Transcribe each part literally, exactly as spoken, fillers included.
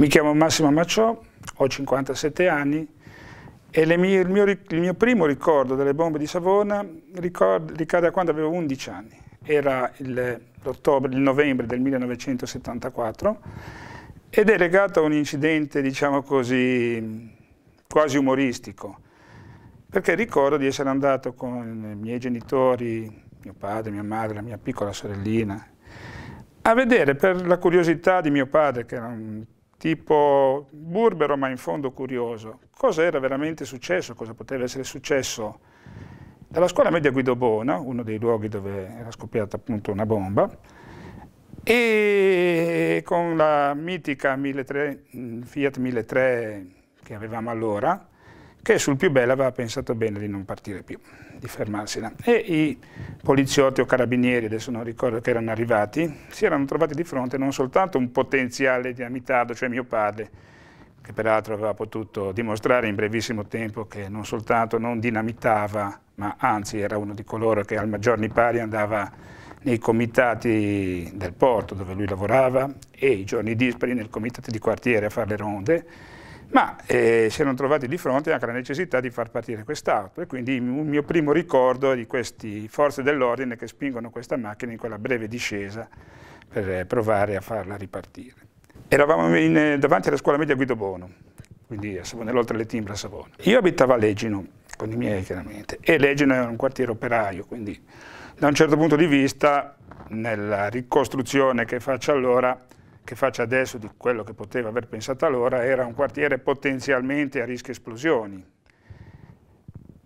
Mi chiamo Massimo Macciò, ho cinquantasette anni e le mie, il, mio, il mio primo ricordo delle bombe di Savona ricord, ricade a quando avevo undici anni. Era il, l'ottobre, il novembre del millenovecentosettantaquattro ed è legato a un incidente, diciamo così, quasi umoristico, perché ricordo di essere andato con i miei genitori, mio padre, mia madre, la mia piccola sorellina, a vedere per la curiosità di mio padre, che era un tipo burbero ma in fondo curioso, cosa era veramente successo, cosa poteva essere successo. Dalla scuola media Guido Bona, uno dei luoghi dove era scoppiata appunto una bomba, e con la mitica milletrecento, Fiat milletrecento che avevamo allora, che sul più bello aveva pensato bene di non partire più, di fermarsela. E i poliziotti o carabinieri, adesso non ricordo, che erano arrivati, si erano trovati di fronte non soltanto un potenziale dinamitardo, cioè mio padre, che peraltro aveva potuto dimostrare in brevissimo tempo che non soltanto non dinamitava, ma anzi era uno di coloro che al maggiorni pari andava nei comitati del porto dove lui lavorava e i giorni dispari nel comitato di quartiere a fare le ronde, ma eh, si erano trovati di fronte anche alla necessità di far partire quest'auto e quindi il mio primo ricordo è di queste forze dell'ordine che spingono questa macchina in quella breve discesa per eh, provare a farla ripartire. Eravamo in, davanti alla scuola media Guido Bono, quindi a Savona, oltre le Timbre a Savona. Io abitavo a Legino, con i miei chiaramente, e Legino era un quartiere operaio, quindi da un certo punto di vista, nella ricostruzione che faccio allora, che faccio adesso di quello che poteva aver pensato allora, era un quartiere potenzialmente a rischio esplosioni.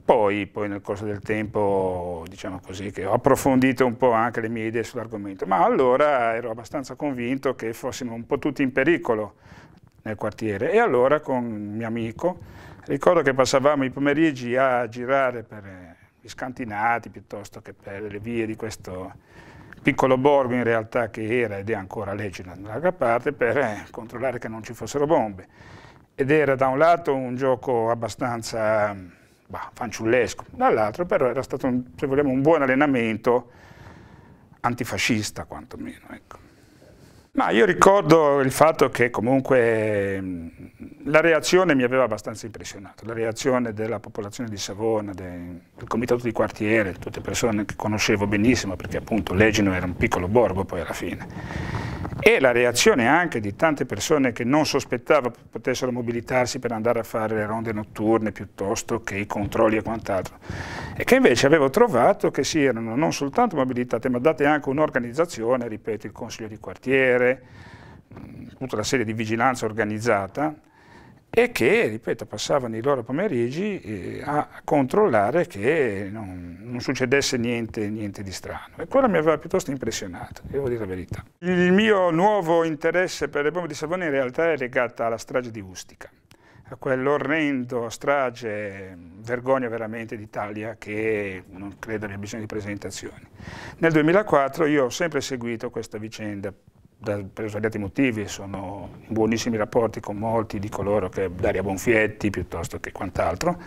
Poi, poi nel corso del tempo, diciamo così, che ho approfondito un po' anche le mie idee sull'argomento, ma allora ero abbastanza convinto che fossimo un po' tutti in pericolo nel quartiere e allora con un mio amico, ricordo che passavamo i pomeriggi a girare per gli scantinati piuttosto che per le vie di questo piccolo borgo in realtà che era ed è ancora Legino in larga parte, per controllare che non ci fossero bombe, ed era da un lato un gioco abbastanza Bah, fanciullesco, dall'altro però era stato un, se vogliamo, un buon allenamento antifascista quantomeno, ecco. Ma io ricordo il fatto che comunque la reazione mi aveva abbastanza impressionato, la reazione della popolazione di Savona, del, del comitato di quartiere, tutte persone che conoscevo benissimo perché appunto Legino era un piccolo borgo poi alla fine, e la reazione anche di tante persone che non sospettavo potessero mobilitarsi per andare a fare le ronde notturne piuttosto che i controlli e quant'altro, e che invece avevo trovato che si erano non soltanto mobilitate ma date anche un'organizzazione, ripeto, il consiglio di quartiere, tutta la serie di vigilanza organizzata, e che, ripeto, passavano i loro pomeriggi a controllare che non, non succedesse niente, niente di strano, e quello mi aveva piuttosto impressionato, devo dire la verità. Il mio nuovo interesse per le bombe di Savona in realtà è legato alla strage di Ustica, a quell'orrendo strage, vergogna veramente d'Italia che non credo abbia bisogno di presentazioni. Nel duemilaquattro io ho sempre seguito questa vicenda per svariati motivi, sono in buonissimi rapporti con molti di coloro che, Daria Bonfietti piuttosto che quant'altro,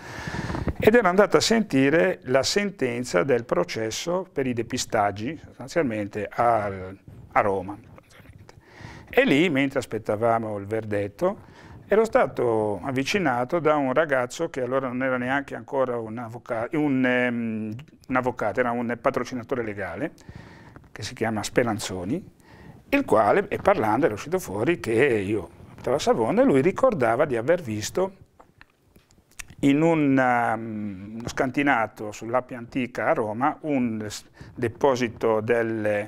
ed ero andato a sentire la sentenza del processo per i depistaggi sostanzialmente a, a Roma, sostanzialmente. E lì, mentre aspettavamo il verdetto, ero stato avvicinato da un ragazzo che allora non era neanche ancora un avvocato, un, um, un avvocato, era un patrocinatore legale che si chiama Speranzoni, il quale, e parlando, era uscito fuori che io abitavo a Savona e lui ricordava di aver visto in un, um, uno scantinato sull'Appia Antica a Roma un deposito del,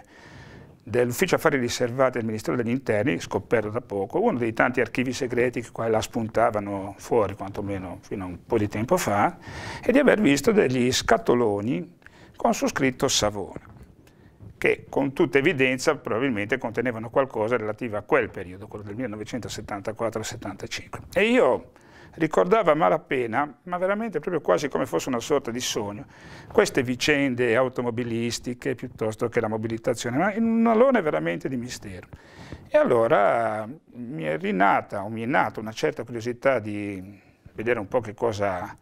dell'Ufficio Affari Riservati del Ministero degli Interni, scoperto da poco, uno dei tanti archivi segreti che qua e là spuntavano fuori, quantomeno fino a un po' di tempo fa, e di aver visto degli scatoloni con su scritto Savona, che con tutta evidenza probabilmente contenevano qualcosa relativo a quel periodo, quello del millenovecentosettantaquattro settantacinque. E io ricordavo a malapena, ma veramente proprio quasi come fosse una sorta di sogno, queste vicende automobilistiche piuttosto che la mobilitazione, ma in un alone veramente di mistero. E allora mi è rinata, o mi è nata una certa curiosità di vedere un po' che cosa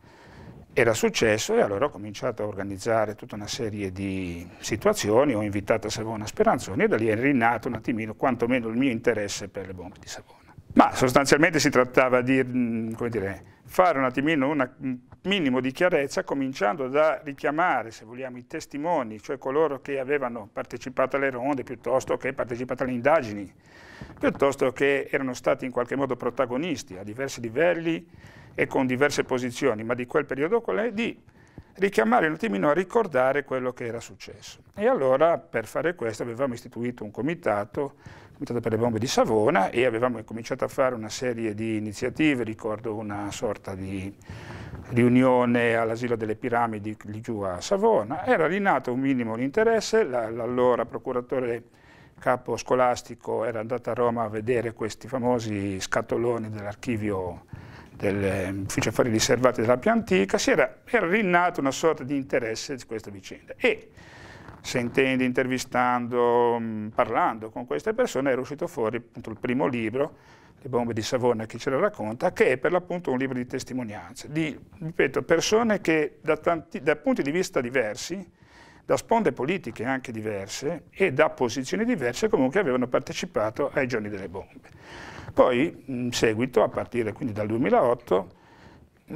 era successo, e allora ho cominciato a organizzare tutta una serie di situazioni, ho invitato a Savona Speranzoni e da lì è rinato un attimino quantomeno il mio interesse per le bombe di Savona. Ma sostanzialmente si trattava di, come dire, fare un attimino una, un minimo di chiarezza, cominciando da richiamare, se vogliamo, i testimoni, cioè coloro che avevano partecipato alle ronde, piuttosto che partecipato alle indagini, piuttosto che erano stati in qualche modo protagonisti a diversi livelli e con diverse posizioni, ma di quel periodo qual è? Di richiamare un attimino a ricordare quello che era successo. E allora per fare questo avevamo istituito un comitato, il Comitato per le Bombe di Savona, e avevamo cominciato a fare una serie di iniziative. Ricordo una sorta di riunione all'asilo delle Piramidi lì giù a Savona. Era rinato un minimo di interesse, l'allora procuratore capo scolastico era andato a Roma a vedere questi famosi scatoloni dell'archivio dell'ufficio affari riservati della Pia Antica. Si era, era rinnato una sorta di interesse di questa vicenda e, sentendo, intervistando, mh, parlando con queste persone, era uscito fuori appunto il primo libro, Le bombe di Savona che ce la racconta, che è per l'appunto un libro di testimonianze di, ripeto, persone che da, tanti, da punti di vista diversi, da sponde politiche anche diverse e da posizioni diverse, comunque avevano partecipato ai giorni delle bombe. Poi in seguito, a partire quindi dal duemilaotto, è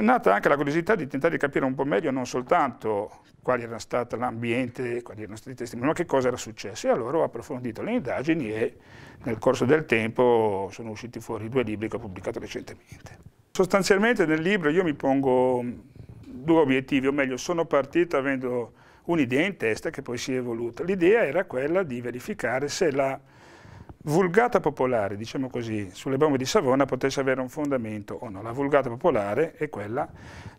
nata anche la curiosità di tentare di capire un po' meglio non soltanto quali era stato l'ambiente, quali erano stati i testimoni, ma che cosa era successo. E allora ho approfondito le indagini e nel corso del tempo sono usciti fuori due libri che ho pubblicato recentemente. Sostanzialmente nel libro io mi pongo due obiettivi, o meglio sono partito avendo un'idea in testa che poi si è evoluta. L'idea era quella di verificare se la vulgata popolare, diciamo così, sulle bombe di Savona potesse avere un fondamento o no. La vulgata popolare è quella,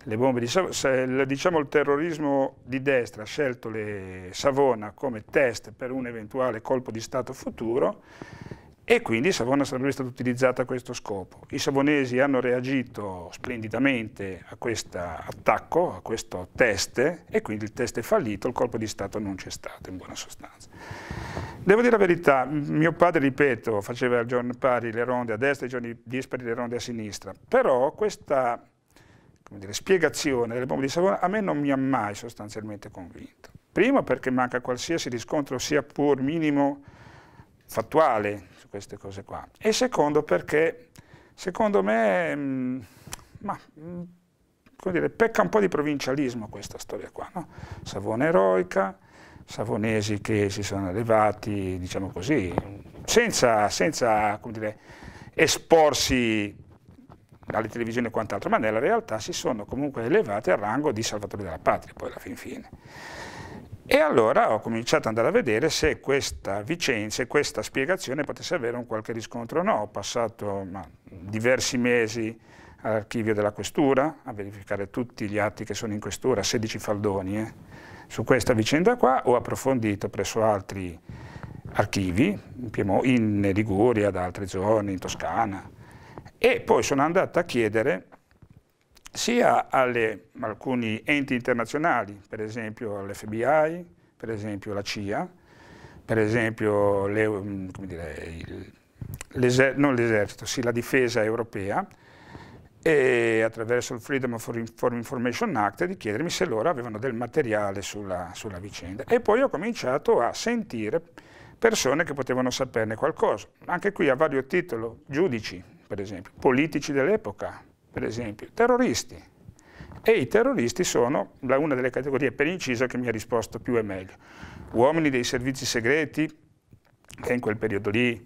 le bombe di Savona, se, diciamo il terrorismo di destra ha scelto le Savona come test per un eventuale colpo di Stato futuro e quindi Savona sarebbe stata utilizzata a questo scopo. I savonesi hanno reagito splendidamente a questo attacco, a questo test, e quindi il test è fallito, il colpo di Stato non c'è stato in buona sostanza. Devo dire la verità, mio padre, ripeto, faceva il giorno pari le ronde a destra e i giorni dispari le ronde a sinistra, però questa, come dire, spiegazione delle bombe di Savona a me non mi ha mai sostanzialmente convinto. Primo perché manca qualsiasi riscontro sia pur minimo fattuale su queste cose qua, e secondo perché secondo me mh, ma, mh, come dire, pecca un po' di provincialismo questa storia qua, no? Savona eroica, savonesi che si sono elevati, diciamo così, senza, senza come dire, esporsi alle televisioni e quant'altro, ma nella realtà si sono comunque elevati al rango di salvatori della patria poi alla fin fine. E allora ho cominciato ad andare a vedere se questa vicenda, se questa spiegazione potesse avere un qualche riscontro o no. Ho passato ma, diversi mesi all'archivio della Questura a verificare tutti gli atti che sono in Questura, sedici faldoni, eh, su questa vicenda qua. Ho approfondito presso altri archivi, in, Piemont, in Liguria, da altre zone, in Toscana, e poi sono andato a chiedere sia alle, a alcuni enti internazionali, per esempio l'F B I, per esempio la C I A, per esempio le, come dire, il, non l'esercito, sì, la difesa europea, e attraverso il Freedom of Information Act di chiedermi se loro avevano del materiale sulla, sulla vicenda. E poi ho cominciato a sentire persone che potevano saperne qualcosa, anche qui a vario titolo, giudici per esempio, politici dell'epoca, per esempio, terroristi. E i terroristi sono la, una delle categorie per inciso che mi ha risposto più e meglio. Uomini dei servizi segreti che in quel periodo lì,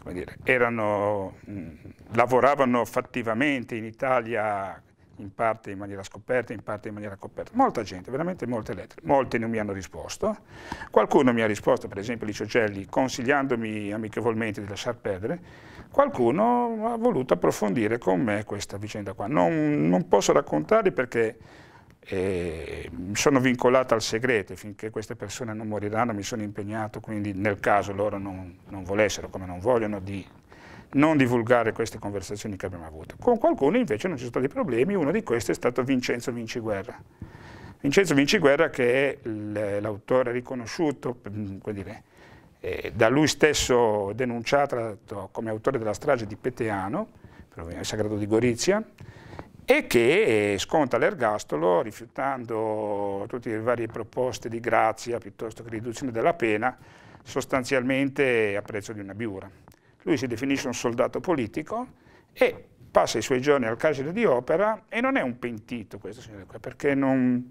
come dire, erano, mh, lavoravano fattivamente in Italia, in parte in maniera scoperta, in parte in maniera coperta. Molta gente, veramente molte lettere. Molti non mi hanno risposto. Qualcuno mi ha risposto, per esempio Licio Gelli, consigliandomi amichevolmente di lasciar perdere. Qualcuno ha voluto approfondire con me questa vicenda qua. Non, non posso raccontarli perché eh, sono vincolato al segreto, finché queste persone non moriranno mi sono impegnato, quindi nel caso loro non, non volessero, come non vogliono, di non divulgare queste conversazioni che abbiamo avuto. Con qualcuno invece non ci sono stati problemi, uno di questi è stato Vincenzo Vinciguerra. Vincenzo Vinciguerra, che è l'autore riconosciuto, come dire, Eh, da lui stesso denunciato come autore della strage di Peteano, il Sagrato di Gorizia, e che sconta l'ergastolo rifiutando tutte le varie proposte di grazia piuttosto che riduzione della pena, sostanzialmente a prezzo di una biura. lui si definisce un soldato politico e passa i suoi giorni al carcere di Opera, e non è un pentito questo signore qua, perché non,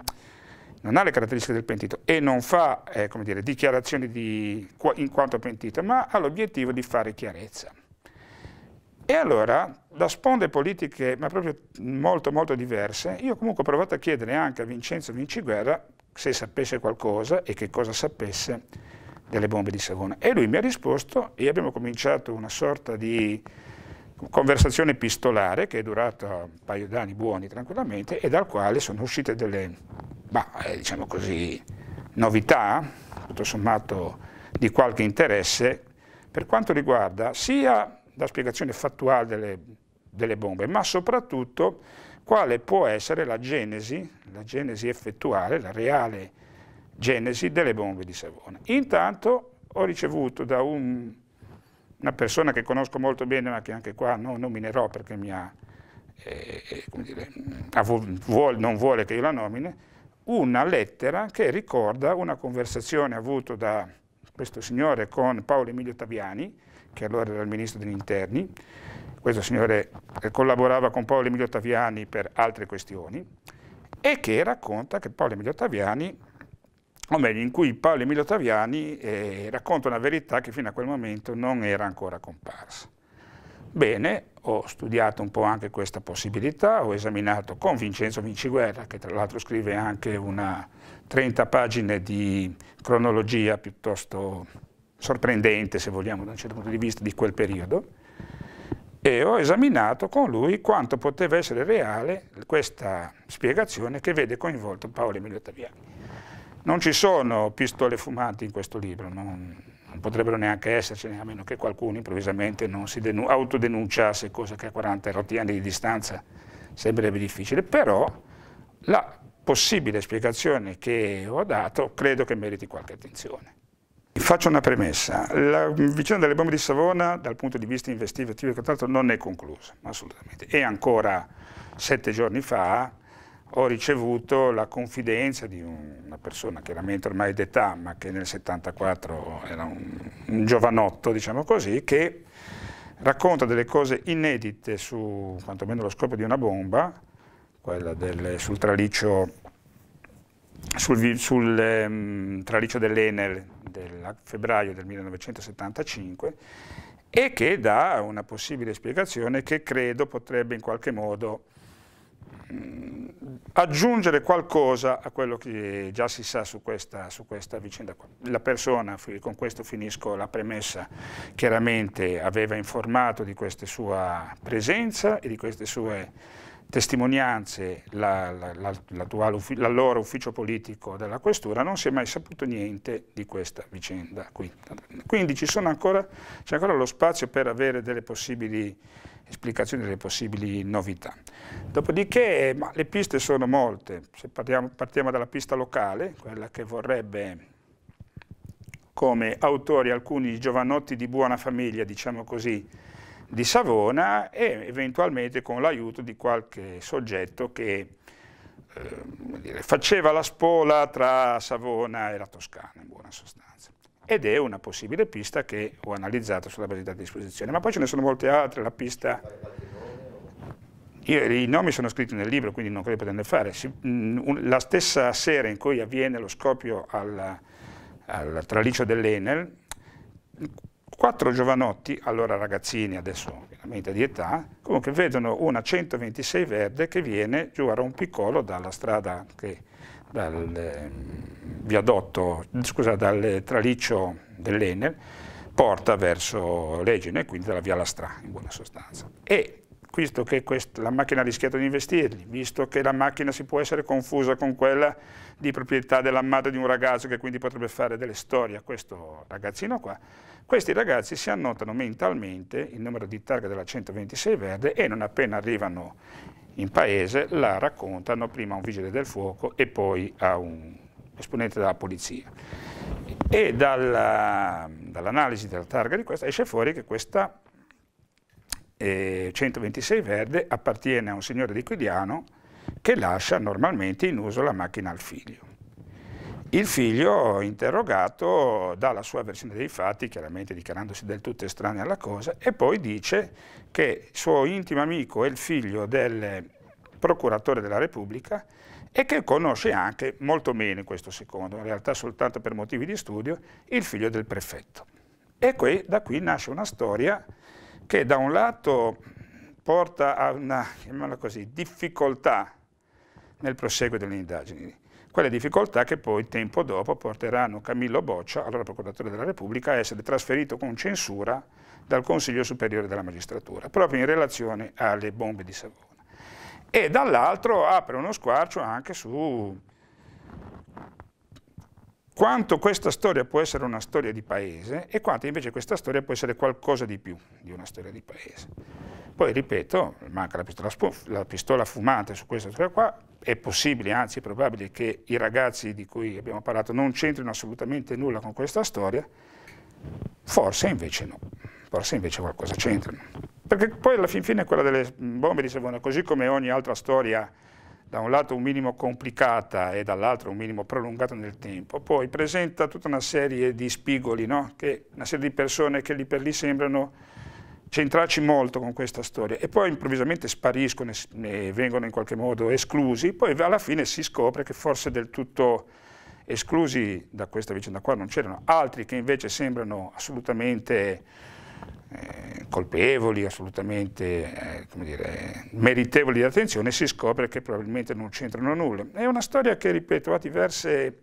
non ha le caratteristiche del pentito e non fa eh, come dire, dichiarazioni di, in quanto pentito, ma ha l'obiettivo di fare chiarezza. E allora, da sponde politiche, ma proprio molto molto diverse, io comunque ho provato a chiedere anche a Vincenzo Vinciguerra se sapesse qualcosa e che cosa sapesse delle bombe di Savona. E lui mi ha risposto e abbiamo cominciato una sorta di conversazione epistolare che è durata un paio d'anni buoni tranquillamente e dal quale sono uscite delle, bah, eh, diciamo così, novità, tutto sommato di qualche interesse, per quanto riguarda sia la spiegazione fattuale delle, delle bombe, ma soprattutto quale può essere la genesi, la genesi effettuale, la reale genesi delle bombe di Savona. Intanto ho ricevuto da un, una persona che conosco molto bene, ma che anche qua non nominerò perché mi ha, eh, come dire, vuol, non vuole che io la nomine, una lettera che ricorda una conversazione avuta da questo signore con Paolo Emilio Taviani, che allora era il ministro degli interni. Questo signore collaborava con Paolo Emilio Taviani per altre questioni e che racconta che Paolo Emilio Taviani, o meglio in cui Paolo Emilio Taviani eh, racconta una verità che fino a quel momento non era ancora comparsa. Bene, ho studiato un po' anche questa possibilità, ho esaminato con Vincenzo Vinciguerra, che tra l'altro scrive anche una trenta pagine di cronologia piuttosto sorprendente, se vogliamo, da un certo punto di vista, di quel periodo, e ho esaminato con lui quanto poteva essere reale questa spiegazione che vede coinvolto Paolo Emilio Taviani. Non ci sono pistole fumanti in questo libro, non, non potrebbero neanche essercene, a meno che qualcuno improvvisamente non si autodenunciasse, cosa che a quaranta e rotti anni di distanza sembrerebbe difficile, però la possibile spiegazione che ho dato credo che meriti qualche attenzione. Faccio una premessa, la vicenda delle bombe di Savona dal punto di vista investigativo non è conclusa, assolutamente, e ancora sette giorni fa ho ricevuto la confidenza di una persona chiaramente ormai d'età, ma che nel settantaquattro era un, un giovanotto, diciamo così, che racconta delle cose inedite su quantomeno lo scopo di una bomba, quella del, sul traliccio, sul, sul um, traliccio dell'Enel del febbraio del millenovecentosettantacinque, e che dà una possibile spiegazione che credo potrebbe in qualche modo mh, aggiungere qualcosa a quello che già si sa su questa, su questa vicenda qua. La persona, con questo finisco la premessa, chiaramente aveva informato di questa sua presenza e di queste sue testimonianze l'allora ufficio politico della questura, non si è mai saputo niente di questa vicenda qui. Quindi ci sono ancora, c'è ancora lo spazio per avere delle possibili esplicazioni, delle possibili novità. Dopodiché ma le piste sono molte, se partiamo, partiamo dalla pista locale, quella che vorrebbe come autori alcuni giovanotti di buona famiglia, diciamo così, di Savona, e eventualmente con l'aiuto di qualche soggetto che eh, come dire, faceva la spola tra Savona e la Toscana, in buona sostanza. Ed è una possibile pista che ho analizzato sulla base della disposizione, ma poi ce ne sono molte altre. La pista, io, i nomi sono scritti nel libro, quindi non credo poterne fare. Si, mh, la stessa sera in cui avviene lo scoppio al, al traliccio dell'Enel, quattro giovanotti, allora ragazzini, adesso veramente di età, comunque vedono una centoventisei verde che viene giù a Rompicolo dalla strada, che, dal eh, viadotto, scusa, dal traliccio dell'Enel, porta verso Legine, quindi dalla via Lastrà, in buona sostanza. E visto che questa, la macchina ha rischiato di investirli, visto che la macchina si può essere confusa con quella di proprietà della madre di un ragazzo che quindi potrebbe fare delle storie a questo ragazzino qua, questi ragazzi si annotano mentalmente il numero di targa della centoventisei verde e non appena arrivano in paese la raccontano prima a un vigile del fuoco e poi a un esponente della polizia. E dalla, dall'analisi della targa di questa esce fuori che questa E centoventisei verde appartiene a un signore di Quidiano che lascia normalmente in uso la macchina al figlio. Il figlio interrogato dà la sua versione dei fatti, chiaramente dichiarandosi del tutto estraneo alla cosa, e poi dice che il suo intimo amico è il figlio del procuratore della Repubblica e che conosce anche, molto meno in questo secondo, in realtà soltanto per motivi di studio, il figlio del prefetto. E qui, da qui nasce una storia che da un lato porta a una, chiamiamola così, difficoltà nel proseguo delle indagini, quelle difficoltà che poi tempo dopo porteranno Camillo Boccia, allora procuratore della Repubblica, a essere trasferito con censura dal Consiglio Superiore della Magistratura, proprio in relazione alle bombe di Savona. E dall'altro apre uno squarcio anche su quanto questa storia può essere una storia di paese e quanto invece questa storia può essere qualcosa di più di una storia di paese. Poi ripeto, manca la pistola, la pistola fumante su questa storia qua, è possibile, anzi è probabile che i ragazzi di cui abbiamo parlato non c'entrino assolutamente nulla con questa storia, forse invece no, forse invece qualcosa c'entrano. Perché poi alla fin fine quella delle bombe di Savona, così come ogni altra storia, da un lato un minimo complicata e dall'altro un minimo prolungata nel tempo, poi presenta tutta una serie di spigoli, no? Che, una serie di persone che lì per lì sembrano centrarci molto con questa storia e poi improvvisamente spariscono e vengono in qualche modo esclusi, poi alla fine si scopre che forse del tutto esclusi da questa vicenda qua non c'erano altri che invece sembrano assolutamente Eh, colpevoli, assolutamente eh, come dire, meritevoli di attenzione, si scopre che probabilmente non c'entrano nulla. È una storia che, ripeto, ha diverse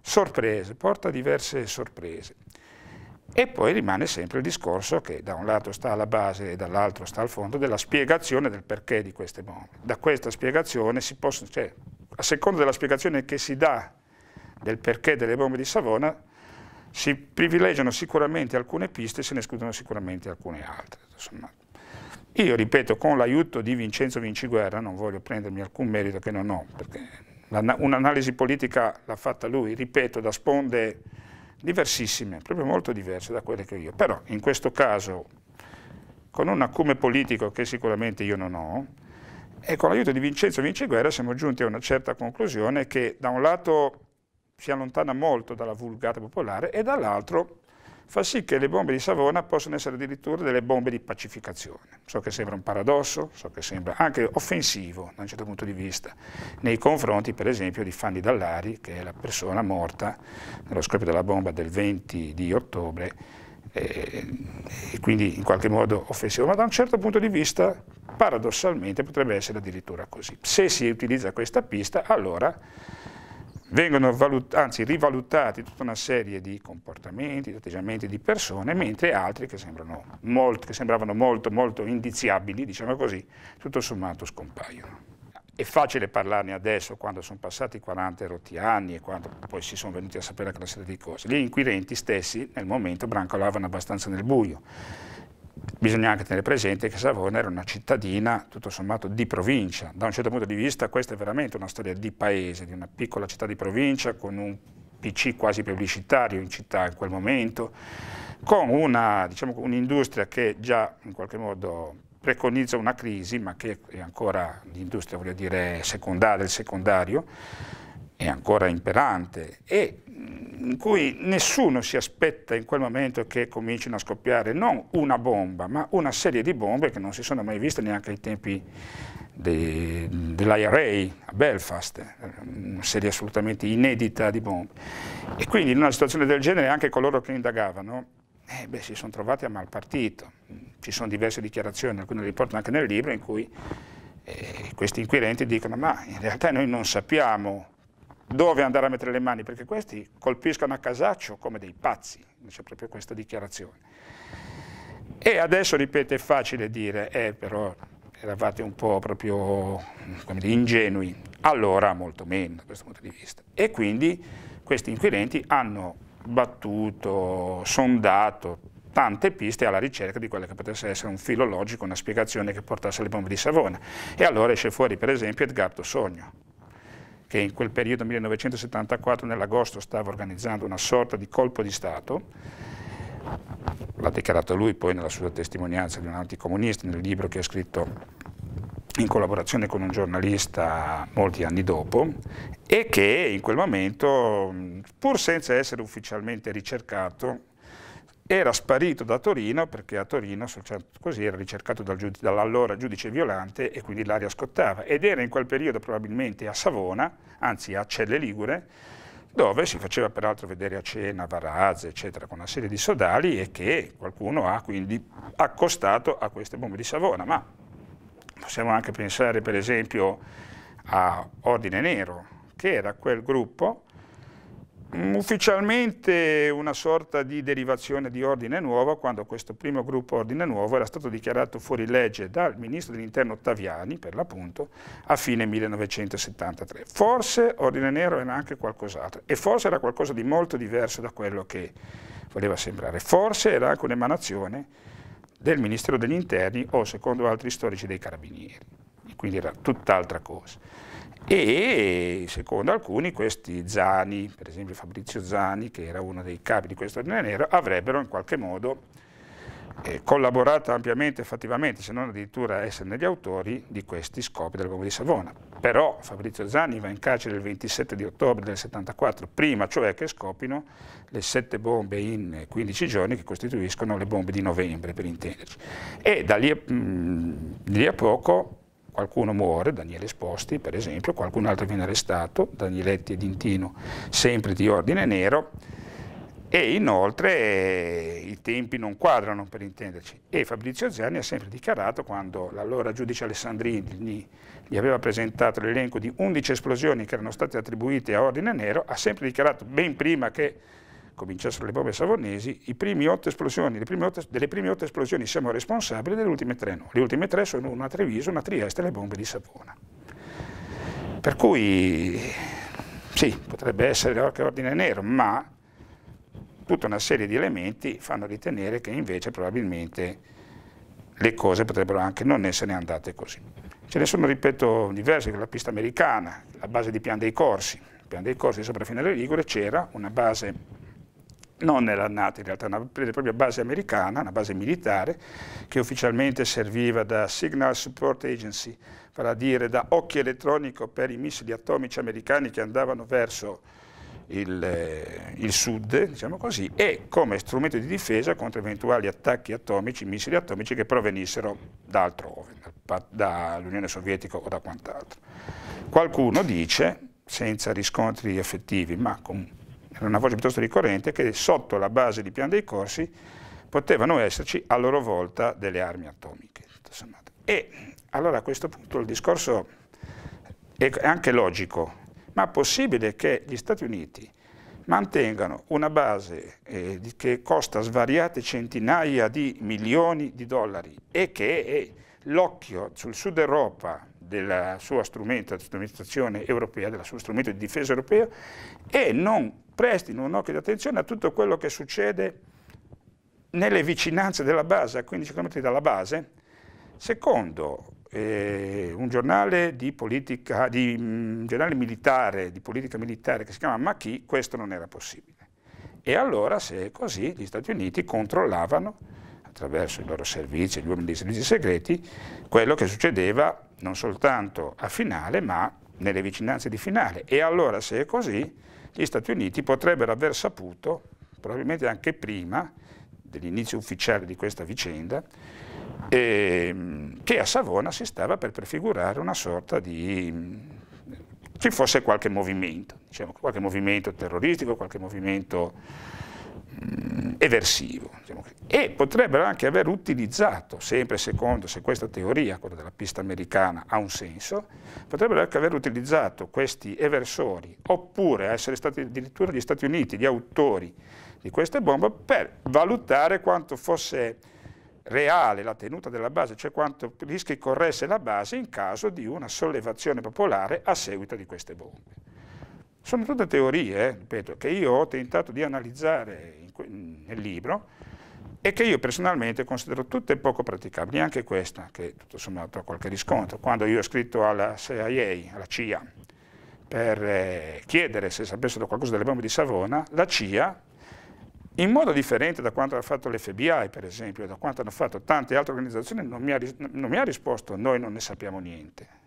sorprese, porta a diverse sorprese. E poi rimane sempre il discorso che da un lato sta alla base e dall'altro sta al fondo della spiegazione del perché di queste bombe. Da questa spiegazione si possono, cioè, a seconda della spiegazione che si dà del perché delle bombe di Savona, si privilegiano sicuramente alcune piste e se ne escludono sicuramente alcune altre. Insomma. Io ripeto, con l'aiuto di Vincenzo Vinciguerra, non voglio prendermi alcun merito che non ho, perché un'analisi politica l'ha fatta lui, ripeto, da sponde diversissime, proprio molto diverse da quelle che ho io. Però in questo caso, con un acume politico che sicuramente io non ho, e con l'aiuto di Vincenzo Vinciguerra siamo giunti a una certa conclusione che da un lato si allontana molto dalla vulgata popolare e dall'altro fa sì che le bombe di Savona possono essere addirittura delle bombe di pacificazione. So che sembra un paradosso, so che sembra anche offensivo da un certo punto di vista, nei confronti per esempio di Fanny Dallari, che è la persona morta nello scoppio della bomba del venti di ottobre, eh, e quindi in qualche modo offensivo, ma da un certo punto di vista paradossalmente potrebbe essere addirittura così. Se si utilizza questa pista, allora vengono valutati, anzi rivalutati tutta una serie di comportamenti, di atteggiamenti di persone, mentre altri che, sembrano molto, che sembravano molto, molto indiziabili, diciamo così, tutto sommato scompaiono. È facile parlarne adesso, quando sono passati quaranta e rotti anni e quando poi si sono venuti a sapere quella serie di cose. Gli inquirenti stessi nel momento brancolavano abbastanza nel buio. Bisogna anche tenere presente che Savona era una cittadina tutto sommato di provincia, da un certo punto di vista questa è veramente una storia di paese, di una piccola città di provincia con un P C quasi pubblicitario in città in quel momento, con una, diciamo, un'industria che già in qualche modo preconizza una crisi, ma che è ancora l'industria, voglio dire, secondaria, il secondario, è ancora imperante e in cui nessuno si aspetta in quel momento che comincino a scoppiare non una bomba, ma una serie di bombe che non si sono mai viste neanche ai tempi de, dell'I R A a Belfast, una serie assolutamente inedita di bombe. E quindi in una situazione del genere anche coloro che indagavano eh beh, si sono trovati a mal partito. Ci sono diverse dichiarazioni, alcune le riporto anche nel libro, in cui eh, questi inquirenti dicono ma in realtà noi non sappiamo dove andare a mettere le mani, perché questi colpiscono a casaccio come dei pazzi, c'è proprio questa dichiarazione. E adesso, ripeto, è facile dire, eh, però eravate un po' proprio come dire, ingenui, allora molto meno da questo punto di vista. E quindi questi inquirenti hanno battuto, sondato tante piste alla ricerca di quella che potesse essere un filo logico, una spiegazione che portasse alle bombe di Savona. E allora esce fuori, per esempio, Edgardo Sogno, che in quel periodo millenovecentosettantaquattro, nell'agosto, stava organizzando una sorta di colpo di Stato, l'ha dichiarato lui poi nella sua testimonianza di un anticomunista nel libro che ha scritto in collaborazione con un giornalista molti anni dopo, e che in quel momento, pur senza essere ufficialmente ricercato, era sparito da Torino, perché a Torino così era ricercato dal giudice, dall'allora giudice Violante, e quindi l'aria scottava, ed era in quel periodo probabilmente a Savona, anzi a Celle Ligure, dove si faceva peraltro vedere a cena Varazze, eccetera, con una serie di sodali, e che qualcuno ha quindi accostato a queste bombe di Savona. Ma possiamo anche pensare per esempio a Ordine Nero, che era quel gruppo, ufficialmente una sorta di derivazione di Ordine Nuovo, quando questo primo gruppo Ordine Nuovo era stato dichiarato fuori legge dal ministro dell'interno Ottaviani, per l'appunto, a fine millenovecentosettantatré. Forse Ordine Nero era anche qualcos'altro, e forse era qualcosa di molto diverso da quello che voleva sembrare, forse era anche un'emanazione del Ministero degli Interni o, secondo altri storici, dei Carabinieri, quindi era tutt'altra cosa. E secondo alcuni questi Zani, per esempio Fabrizio Zani, che era uno dei capi di questo Ordine Nero, avrebbero in qualche modo eh, collaborato ampiamente e fattivamente, se non addirittura essere negli autori di questi scopi della bomba di Savona. Però Fabrizio Zani va in carcere il ventisette di ottobre del settantaquattro, prima cioè che scoppino le sette bombe in quindici giorni che costituiscono le bombe di novembre, per intenderci. E da lì a, mh, lì a poco qualcuno muore, Daniele Esposti per esempio, qualcun altro viene arrestato, Danieletti e Dintino, sempre di Ordine Nero, e inoltre eh, i tempi non quadrano, per intenderci, e Fabrizio Zani ha sempre dichiarato, quando l'allora giudice Alessandrini gli aveva presentato l'elenco di undici esplosioni che erano state attribuite a Ordine Nero, ha sempre dichiarato, ben prima che cominciassero le bombe savonesi, i primi otto esplosioni, le prime otto, delle prime otto esplosioni siamo responsabili, delle ultime tre no. Le ultime tre sono una a Treviso, una a Trieste e le bombe di Savona. Per cui sì, potrebbe essere anche Ordine Nero, ma tutta una serie di elementi fanno ritenere che invece probabilmente le cose potrebbero anche non essere andate così. Ce ne sono, ripeto, diverse, la pista americana, la base di Pian dei Corsi. Pian dei Corsi sopra Finale Ligure c'era una base... non era nata in realtà, una propria base americana, una base militare, che ufficialmente serviva da Signal Support Agency, vale a dire da occhio elettronico per i missili atomici americani che andavano verso il, il sud, diciamo così, e come strumento di difesa contro eventuali attacchi atomici, missili atomici che provenissero da altrove, dall'Unione Sovietica o da quant'altro. Qualcuno dice, senza riscontri effettivi, ma comunque, era una voce piuttosto ricorrente, che sotto la base di Pian dei Corsi potevano esserci a loro volta delle armi atomiche. E allora a questo punto il discorso è anche logico, ma è possibile che gli Stati Uniti mantengano una base eh, che costa svariate centinaia di milioni di dollari e che è l'occhio sul Sud Europa, della sua strumentazione europea, del suo strumento di difesa europeo, e non prestino un occhio di attenzione a tutto quello che succede nelle vicinanze della base, a quindici chilometri dalla base? Secondo eh, un giornale di politica, di, un giornale militare, di politica militare che si chiama Maquis, questo non era possibile. E allora, se è così, gli Stati Uniti controllavano, attraverso i loro servizi, gli uomini dei servizi segreti, quello che succedeva non soltanto a Finale, ma nelle vicinanze di Finale. E allora, se è così, gli Stati Uniti potrebbero aver saputo, probabilmente anche prima dell'inizio ufficiale di questa vicenda, ehm, che a Savona si stava per prefigurare una sorta di... ci fosse qualche movimento, diciamo, qualche movimento terroristico, qualche movimento mh, eversivo. Diciamo, e potrebbero anche aver utilizzato, sempre secondo, se questa teoria, quella della pista americana, ha un senso, potrebbero anche aver utilizzato questi eversori, oppure essere stati addirittura gli Stati Uniti gli autori di queste bombe, per valutare quanto fosse reale la tenuta della base, cioè quanto rischi corresse la base in caso di una sollevazione popolare a seguito di queste bombe. Sono tutte teorie, ripeto, che io ho tentato di analizzare in, nel libro, e che io personalmente considero tutte poco praticabili, anche questa, che tutto sommato ha qualche riscontro. Quando io ho scritto alla C I A, alla C I A, per eh, chiedere se sapessero qualcosa delle bombe di Savona, la C I A in modo differente da quanto ha fatto l'F B I, per esempio, da quanto hanno fatto tante altre organizzazioni, non mi ha, non mi ha risposto noi non ne sappiamo niente.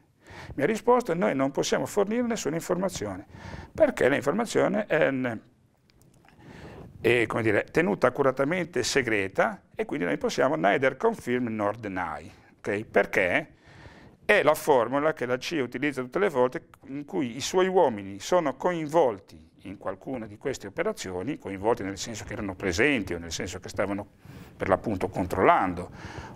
Mi ha risposto noi non possiamo fornire nessuna informazione, perché l'informazione è, è come dire, tenuta accuratamente segreta e quindi noi possiamo neither confirm nor deny, okay? Perché è la formula che la C I A utilizza tutte le volte in cui i suoi uomini sono coinvolti in qualcuna di queste operazioni, coinvolti nel senso che erano presenti o nel senso che stavano per l'appunto controllando,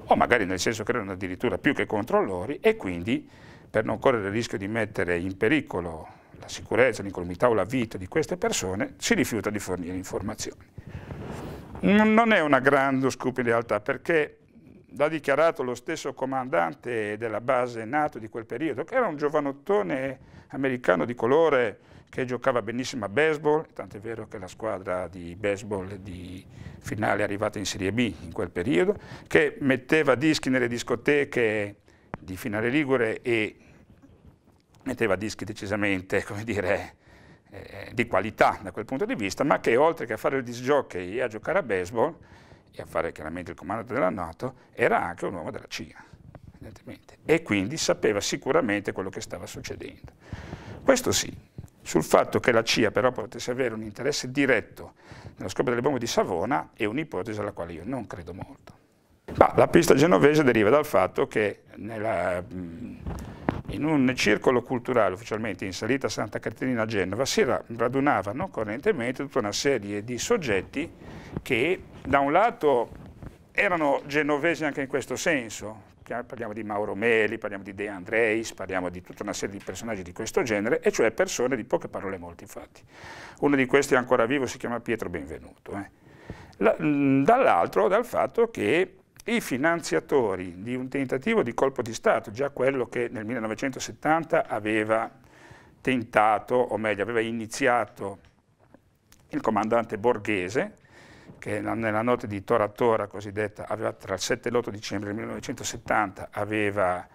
o magari nel senso che erano addirittura più che controllori, e quindi per non correre il rischio di mettere in pericolo la sicurezza, l'incolumità o la vita di queste persone, si rifiuta di fornire informazioni. Non è una grande scoop in realtà, perché l'ha dichiarato lo stesso comandante della base NATO di quel periodo, che era un giovanottone americano di colore che giocava benissimo a baseball, tant'è vero che la squadra di baseball di finale è arrivata in Serie B in quel periodo, che metteva dischi nelle discoteche di Finale Ligure e metteva dischi decisamente, come dire, eh, di qualità da quel punto di vista, ma che oltre che a fare il disc jockey e a giocare a baseball e a fare chiaramente il comandante della NATO, era anche un uomo della C I A, evidentemente, e quindi sapeva sicuramente quello che stava succedendo. Questo sì. Sul fatto che la C I A però potesse avere un interesse diretto nello scopo delle bombe di Savona è un'ipotesi alla quale io non credo molto. Ma la pista genovese deriva dal fatto che nella, in un circolo culturale ufficialmente in salita Santa Caterina a Genova si radunavano correntemente tutta una serie di soggetti che da un lato erano genovesi anche in questo senso, parliamo di Mauro Meli, parliamo di De Andreis, parliamo di tutta una serie di personaggi di questo genere, e cioè persone di poche parole e molti fatti. Uno di questi è ancora vivo, si chiama Pietro Benvenuto. Eh. Dall'altro dal fatto che i finanziatori di un tentativo di colpo di Stato, già quello che nel millenovecentosettanta aveva tentato, o meglio aveva iniziato il comandante Borghese, che nella notte di Tora Tora cosiddetta aveva, tra il sette e l'otto dicembre del millenovecentosettanta aveva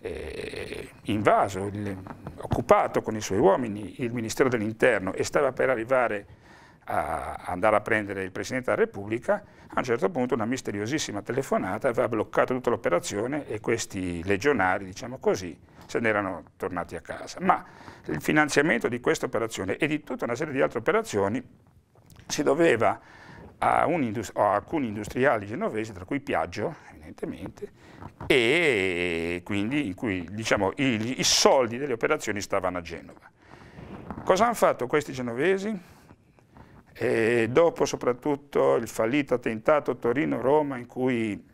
eh, invaso, il, occupato con i suoi uomini il Ministero dell'Interno e stava per arrivare a andare a prendere il Presidente della Repubblica. A un certo punto una misteriosissima telefonata aveva bloccato tutta l'operazione e questi legionari, diciamo così, se ne erano tornati a casa. Ma il finanziamento di questa operazione e di tutta una serie di altre operazioni si doveva a, un a alcuni industriali genovesi, tra cui Piaggio, evidentemente, e quindi in cui, diciamo, i, i soldi delle operazioni stavano a Genova. Cosa hanno fatto questi genovesi? E dopo soprattutto il fallito attentato Torino-Roma, in cui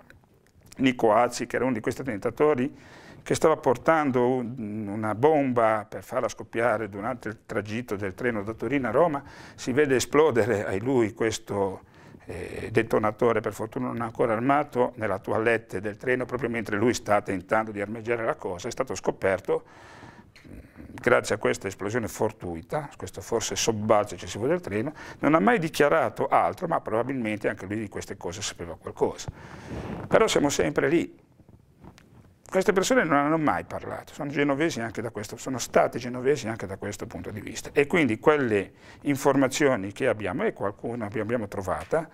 Nico Azzi, che era uno di questi attentatori, che stava portando un, una bomba per farla scoppiare durante il tragitto del treno da Torino a Roma, si vede esplodere, ai lui questo eh, detonatore, per fortuna non ancora armato, nella toilette del treno, proprio mentre lui sta tentando di armeggiare la cosa. È stato scoperto grazie a questa esplosione fortuita, questo forse sobbalzo eccessivo del treno. Non ha mai dichiarato altro, ma probabilmente anche lui di queste cose sapeva qualcosa. Però siamo sempre lì. Queste persone non hanno mai parlato, sono genovesi anche da questo, sono stati genovesi anche da questo punto di vista. E quindi quelle informazioni che abbiamo, e qualcuna abbiamo trovata,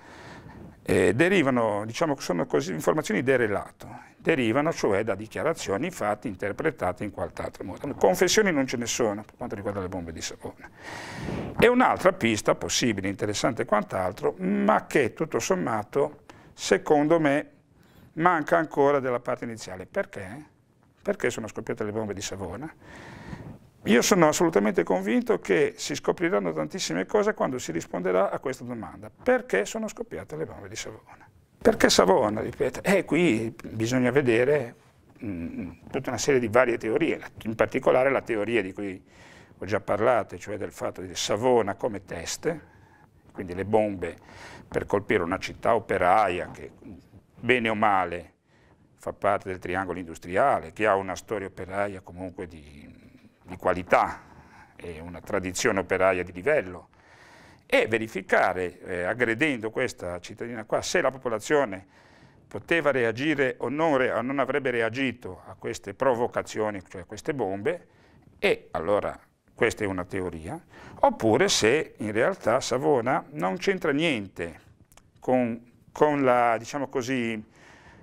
eh, derivano, diciamo che sono così, informazioni derelato. Derivano cioè da dichiarazioni, infatti, interpretate in qualche modo. Confessioni non ce ne sono per quanto riguarda le bombe di Savona. E un'altra pista possibile, interessante e quant'altro, ma che tutto sommato, secondo me, manca ancora della parte iniziale. Perché? Perché sono scoppiate le bombe di Savona? Io sono assolutamente convinto che si scopriranno tantissime cose quando si risponderà a questa domanda. Perché sono scoppiate le bombe di Savona? Perché Savona, ripeto, e eh, qui bisogna vedere mh, tutta una serie di varie teorie, in particolare la teoria di cui ho già parlato, cioè del fatto di Savona come test, quindi le bombe per colpire una città operaia che bene o male fa parte del triangolo industriale, che ha una storia operaia comunque di, di qualità e una tradizione operaia di livello, e verificare, eh, aggredendo questa cittadina qua, se la popolazione poteva reagire o non, re o non avrebbe reagito a queste provocazioni, cioè a queste bombe, e allora questa è una teoria, oppure se in realtà Savona non c'entra niente con, con la, diciamo così,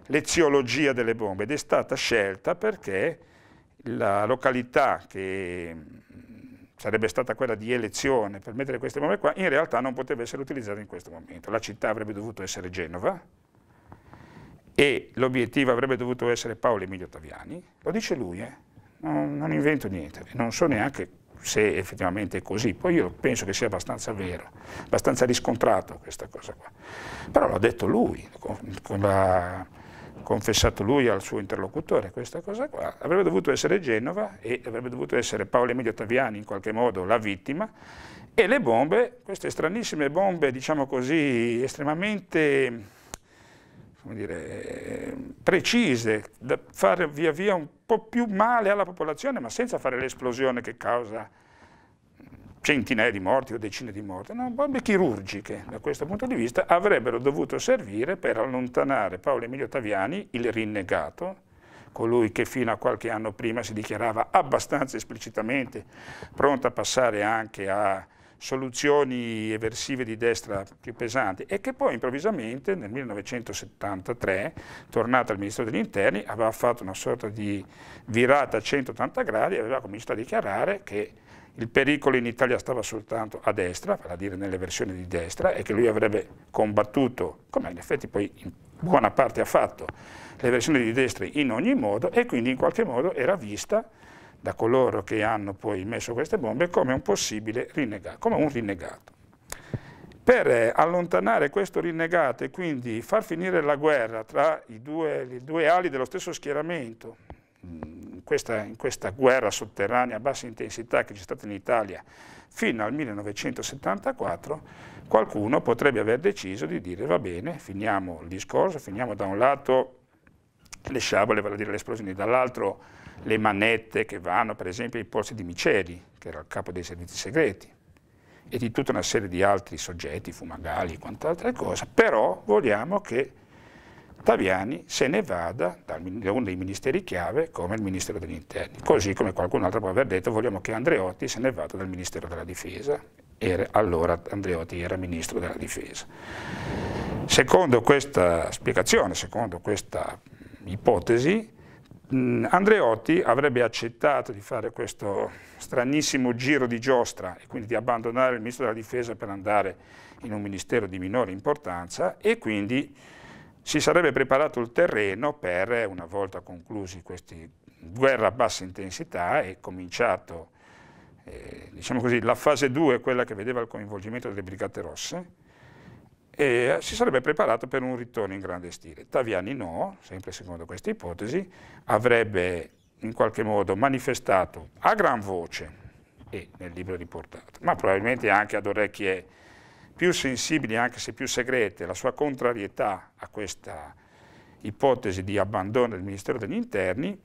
l'eziologia delle bombe, ed è stata scelta perché la località che sarebbe stata quella di elezione per mettere queste bombe qua, in realtà non poteva essere utilizzata in questo momento. La città avrebbe dovuto essere Genova e l'obiettivo avrebbe dovuto essere Paolo Emilio Taviani. Lo dice lui, eh? non, non invento niente, non so neanche se effettivamente è così, poi io penso che sia abbastanza vero, abbastanza riscontrato questa cosa qua. Però l'ha detto lui, l'ha confessato lui al suo interlocutore, questa cosa qua. Avrebbe dovuto essere Genova e avrebbe dovuto essere Paolo Emilio Taviani in qualche modo la vittima, e le bombe, queste stranissime bombe, diciamo così, estremamente, come dire, precise, da fare via via un po' più male alla popolazione, ma senza fare l'esplosione che causa centinaia di morti o decine di morti, no, bombe chirurgiche, da questo punto di vista, avrebbero dovuto servire per allontanare Paolo Emilio Taviani, il rinnegato, colui che fino a qualche anno prima si dichiarava abbastanza esplicitamente pronto a passare anche a soluzioni eversive di destra più pesanti, e che poi improvvisamente nel millenovecentosettantatré, tornato al Ministero degli Interni, aveva fatto una sorta di virata a centottanta gradi e aveva cominciato a dichiarare che il pericolo in Italia stava soltanto a destra, vale a dire nelle versioni di destra, e che lui avrebbe combattuto, come in effetti poi in buona parte ha fatto, le versioni di destra in ogni modo, e quindi in qualche modo era vista da coloro che hanno poi messo queste bombe come un possibile rinnegato, come un rinnegato. Per allontanare questo rinnegato e quindi far finire la guerra tra i due, le due ali dello stesso schieramento, Questa, in questa guerra sotterranea a bassa intensità che c'è stata in Italia fino al millenovecentosettantaquattro, qualcuno potrebbe aver deciso di dire va bene, finiamo il discorso, finiamo da un lato le sciabole, vale a dire le esplosioni, dall'altro le manette che vanno per esempio ai polsi di Miceli, che era il capo dei servizi segreti, e di tutta una serie di altri soggetti, Fumagalli e quant'altra cosa, però vogliamo che Taviani se ne vada da uno dei ministeri chiave come il Ministero degli Interni, così come qualcun altro può aver detto vogliamo che Andreotti se ne vada dal Ministero della Difesa, e allora Andreotti era Ministro della Difesa. Secondo questa spiegazione, secondo questa ipotesi, Andreotti avrebbe accettato di fare questo stranissimo giro di giostra e quindi di abbandonare il Ministro della Difesa per andare in un ministero di minore importanza, e quindi si sarebbe preparato il terreno per, una volta conclusi questi guerre a bassa intensità e cominciato eh, diciamo così, la fase due, quella che vedeva il coinvolgimento delle Brigate Rosse, e si sarebbe preparato per un ritorno in grande stile. Taviani no, sempre secondo questa ipotesi, avrebbe in qualche modo manifestato a gran voce e nel libro riportato, ma probabilmente anche ad orecchie più sensibili, anche se più segrete, la sua contrarietà a questa ipotesi di abbandono del Ministero degli Interni,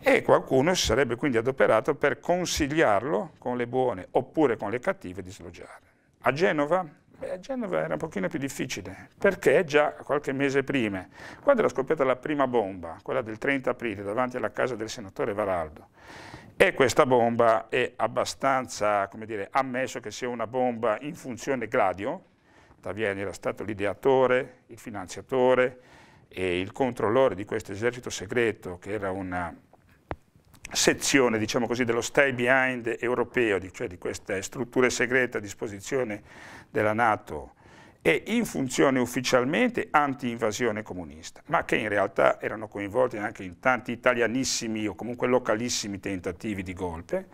e qualcuno si sarebbe quindi adoperato per consigliarlo con le buone oppure con le cattive di sloggiare. A Genova? Beh, a Genova era un pochino più difficile, perché già qualche mese prima, quando era scoppiata la prima bomba, quella del trenta aprile, davanti alla casa del senatore Varaldo, e questa bomba è abbastanza, come dire, ammesso che sia una bomba in funzione Gladio, Taviani era stato l'ideatore, il finanziatore e il controllore di questo esercito segreto, che era una sezione, diciamo così, dello stay behind europeo, cioè di queste strutture segrete a disposizione della NATO, e in funzione ufficialmente anti-invasione comunista, ma che in realtà erano coinvolti anche in tanti italianissimi o comunque localissimi tentativi di golpe,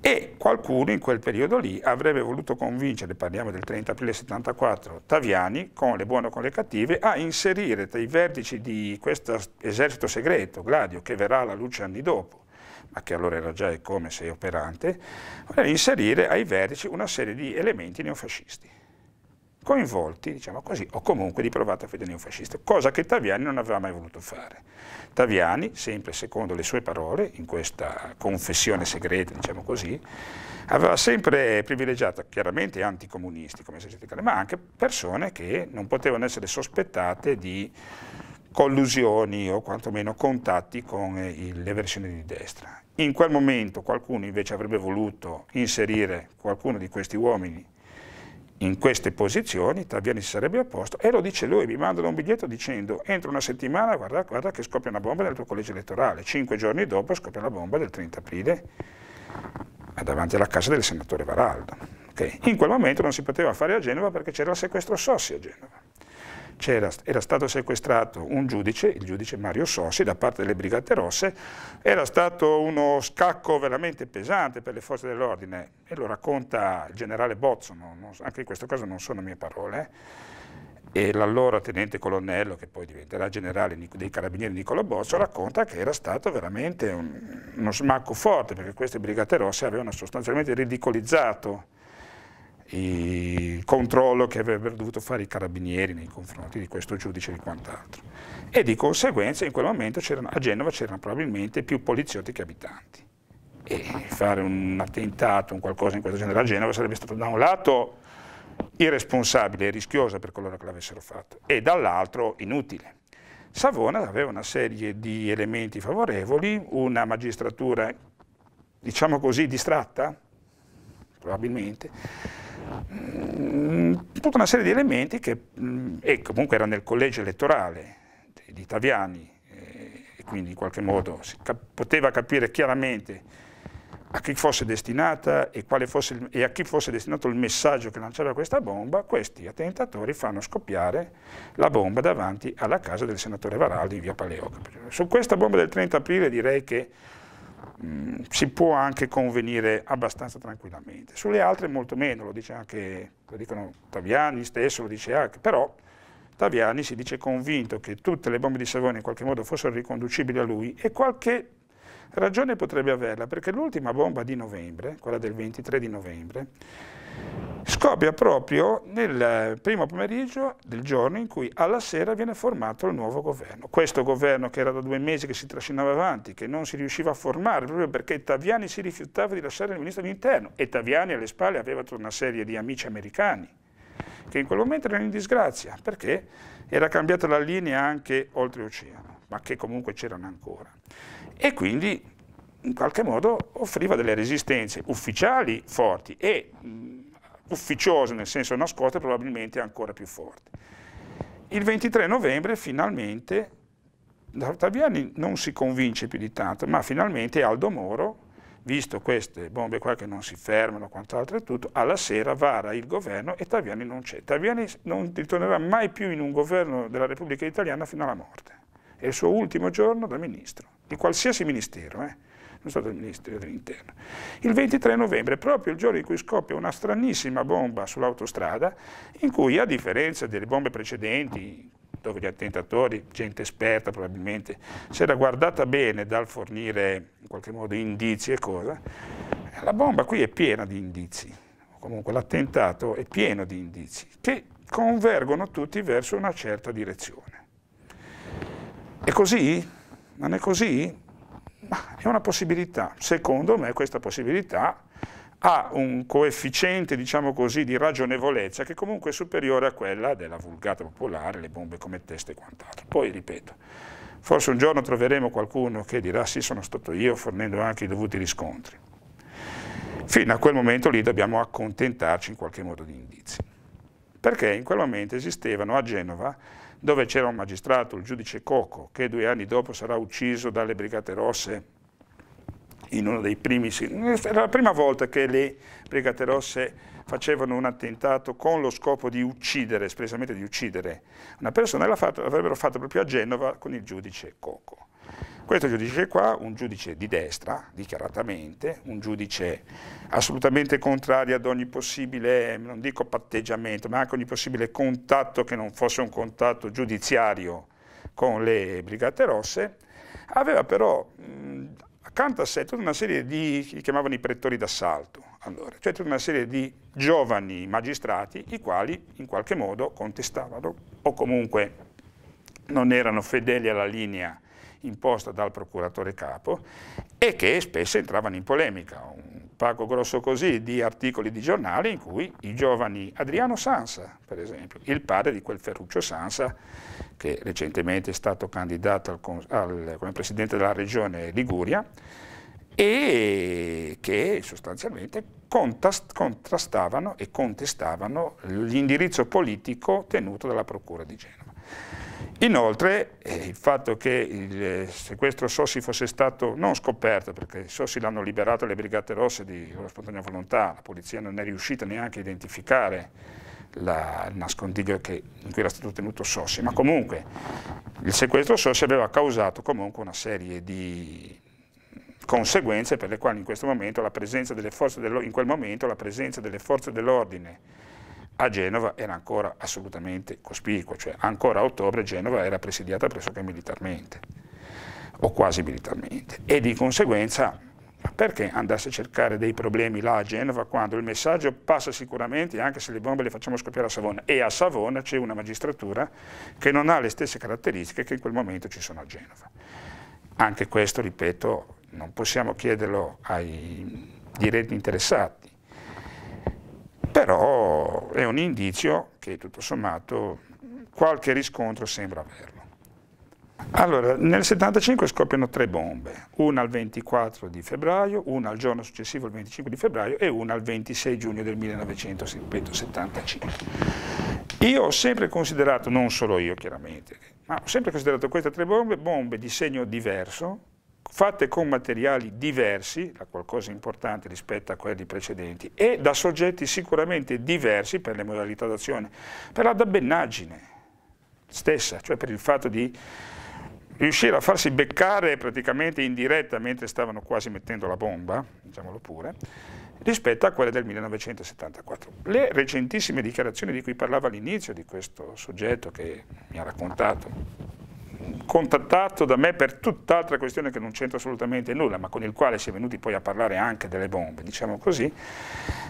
e qualcuno in quel periodo lì avrebbe voluto convincere, parliamo del trenta aprile settantaquattro, Taviani, con le buone o con le cattive, a inserire tra i vertici di questo esercito segreto, Gladio, che verrà alla luce anni dopo, ma che allora era già e come se operante, a inserire ai vertici una serie di elementi neofascisti, coinvolti, diciamo così, o comunque di provata fede neofascista, cosa che Taviani non aveva mai voluto fare. Taviani, sempre secondo le sue parole, in questa confessione segreta, diciamo così, aveva sempre privilegiato chiaramente anticomunisti, come si dice, ma anche persone che non potevano essere sospettate di collusioni o quantomeno contatti con le versioni di destra. In quel momento qualcuno invece avrebbe voluto inserire qualcuno di questi uomini in queste posizioni, Taviani si sarebbe opposto, e lo dice lui, mi mandano un biglietto dicendo entro una settimana guarda, guarda che scoppia una bomba nel tuo collegio elettorale, cinque giorni dopo scoppia la bomba del trenta aprile davanti alla casa del senatore Varaldo. Okay. In quel momento non si poteva fare a Genova perché c'era il sequestro Sossi a Genova. Era, era stato sequestrato un giudice, il giudice Mario Sossi, da parte delle Brigate Rosse, era stato uno scacco veramente pesante per le forze dell'ordine, e lo racconta il generale Bozzo, no? Non, anche in questo caso non sono mie parole, eh? E l'allora tenente colonnello, che poi diventerà generale dei carabinieri Niccolo Bozzo, racconta che era stato veramente un, uno smacco forte, perché queste Brigate Rosse avevano sostanzialmente ridicolizzato il controllo che avrebbero dovuto fare i carabinieri nei confronti di questo giudice e di quant'altro, e di conseguenza in quel momento a Genova c'erano probabilmente più poliziotti che abitanti, e fare un attentato, un qualcosa in questo genere a Genova sarebbe stato da un lato irresponsabile e rischioso per coloro che l'avessero fatto e dall'altro inutile. Savona aveva una serie di elementi favorevoli, una magistratura diciamo così distratta probabilmente, tutta una serie di elementi che, e comunque era nel collegio elettorale di Taviani, e quindi in qualche modo si cap poteva capire chiaramente a chi fosse destinata e, quale fosse il, e a chi fosse destinato il messaggio che lanciava questa bomba. Questi attentatori fanno scoppiare la bomba davanti alla casa del senatore Varaldi in via Paleoca. Su questa bomba del trenta aprile direi che Mm, si può anche convenire abbastanza tranquillamente, sulle altre molto meno, lo dice anche, lo dicono Taviani stesso, lo dice anche, però Taviani si dice convinto che tutte le bombe di Savona in qualche modo fossero riconducibili a lui, e qualche ragione potrebbe averla, perché l'ultima bomba di novembre, quella del ventitré di novembre, scoppia proprio nel primo pomeriggio del giorno in cui alla sera viene formato il nuovo governo. Questo governo che era da due mesi che si trascinava avanti, che non si riusciva a formare proprio perché Taviani si rifiutava di lasciare il ministro dell'interno, e Taviani alle spalle aveva tutta una serie di amici americani che in quel momento erano in disgrazia perché era cambiata la linea anche oltreoceano, ma che comunque c'erano ancora, e quindi in qualche modo offriva delle resistenze ufficiali forti e ufficioso, nel senso nascosto, probabilmente ancora più forte. Il ventitré novembre finalmente Taviani non si convince più di tanto, ma finalmente Aldo Moro, visto queste bombe qua che non si fermano, quant'altro e tutto, alla sera vara il governo e Taviani non c'è. Taviani non ritornerà mai più in un governo della Repubblica Italiana fino alla morte. È il suo ultimo giorno da ministro, di qualsiasi ministero, eh? Non stato il Ministero dell'Interno. Il ventitré novembre, proprio il giorno in cui scoppia una stranissima bomba sull'autostrada, in cui, a differenza delle bombe precedenti, dove gli attentatori, gente esperta probabilmente, si era guardata bene dal fornire in qualche modo indizi e cosa, la bomba qui è piena di indizi, o comunque l'attentato è pieno di indizi, che convergono tutti verso una certa direzione. È così? Non è così? Ma è una possibilità. Secondo me questa possibilità ha un coefficiente, diciamo così, di ragionevolezza che comunque è superiore a quella della vulgata popolare, le bombe come teste e quant'altro. Poi ripeto, forse un giorno troveremo qualcuno che dirà sì, sono stato io, fornendo anche i dovuti riscontri. Fino a quel momento lì dobbiamo accontentarci in qualche modo di indizi, perché in quel momento esistevano a Genova, dove c'era un magistrato, il giudice Coco, che due anni dopo sarà ucciso dalle Brigate Rosse in uno dei primi... Era la prima volta che le Brigate Rosse facevano un attentato con lo scopo di uccidere, espressamente di uccidere una persona, e l'avrebbero fatto proprio a Genova con il giudice Coco. Questo giudice qua, un giudice di destra, dichiaratamente, un giudice assolutamente contrario ad ogni possibile, non dico patteggiamento, ma anche ogni possibile contatto che non fosse un contatto giudiziario con le Brigate Rosse, aveva però mh, accanto a sé tutta una serie di, li chiamavano i pretori d'assalto, allora, cioè tutta una serie di giovani magistrati, i quali in qualche modo contestavano o comunque non erano fedeli alla linea imposta dal procuratore capo, e che spesso entravano in polemica, un pacco grosso così di articoli di giornale in cui i giovani, Adriano Sansa per esempio, il padre di quel Ferruccio Sansa che recentemente è stato candidato al, al, come presidente della regione Liguria, e che sostanzialmente contrastavano e contestavano l'indirizzo politico tenuto dalla Procura di Genova. Inoltre eh, il fatto che il sequestro Sossi fosse stato non scoperto, perché Sossi l'hanno liberato le Brigate Rosse di loro spontanea volontà, la polizia non è riuscita neanche a identificare la, il nascondiglio che, in cui era stato tenuto Sossi, ma comunque il sequestro Sossi aveva causato comunque una serie di conseguenze per le quali in questo momento la presenza delle forze dell'ordine, in quel momento la presenza delle forze dell'ordine a Genova era ancora assolutamente cospicua, cioè ancora a ottobre Genova era presidiata pressoché militarmente o quasi militarmente, e di conseguenza perché andasse a cercare dei problemi là a Genova quando il messaggio passa sicuramente, anche se le bombe le facciamo scoppiare a Savona, e a Savona c'è una magistratura che non ha le stesse caratteristiche che in quel momento ci sono a Genova. Anche questo, ripeto, non possiamo chiederlo ai diretti interessati, però è un indizio che tutto sommato qualche riscontro sembra averlo. Allora, nel settantacinque scoppiano tre bombe, una al ventiquattro di febbraio, una al giorno successivo il venticinque di febbraio e una al ventisei giugno del millenovecentosettantacinque. Io ho sempre considerato, non solo io chiaramente, ma ho sempre considerato queste tre bombe, bombe di segno diverso, fatte con materiali diversi, da qualcosa importante rispetto a quelli precedenti, e da soggetti sicuramente diversi per le modalità d'azione, per la dabbenaggine stessa, cioè per il fatto di riuscire a farsi beccare praticamente in diretta mentre stavano quasi mettendo la bomba, diciamolo pure, rispetto a quelle del millenovecentosettantaquattro. Le recentissime dichiarazioni di cui parlavo all'inizio, di questo soggetto che mi ha raccontato, contattato da me per tutt'altra questione che non c'entra assolutamente nulla, ma con il quale si è venuti poi a parlare anche delle bombe, diciamo così,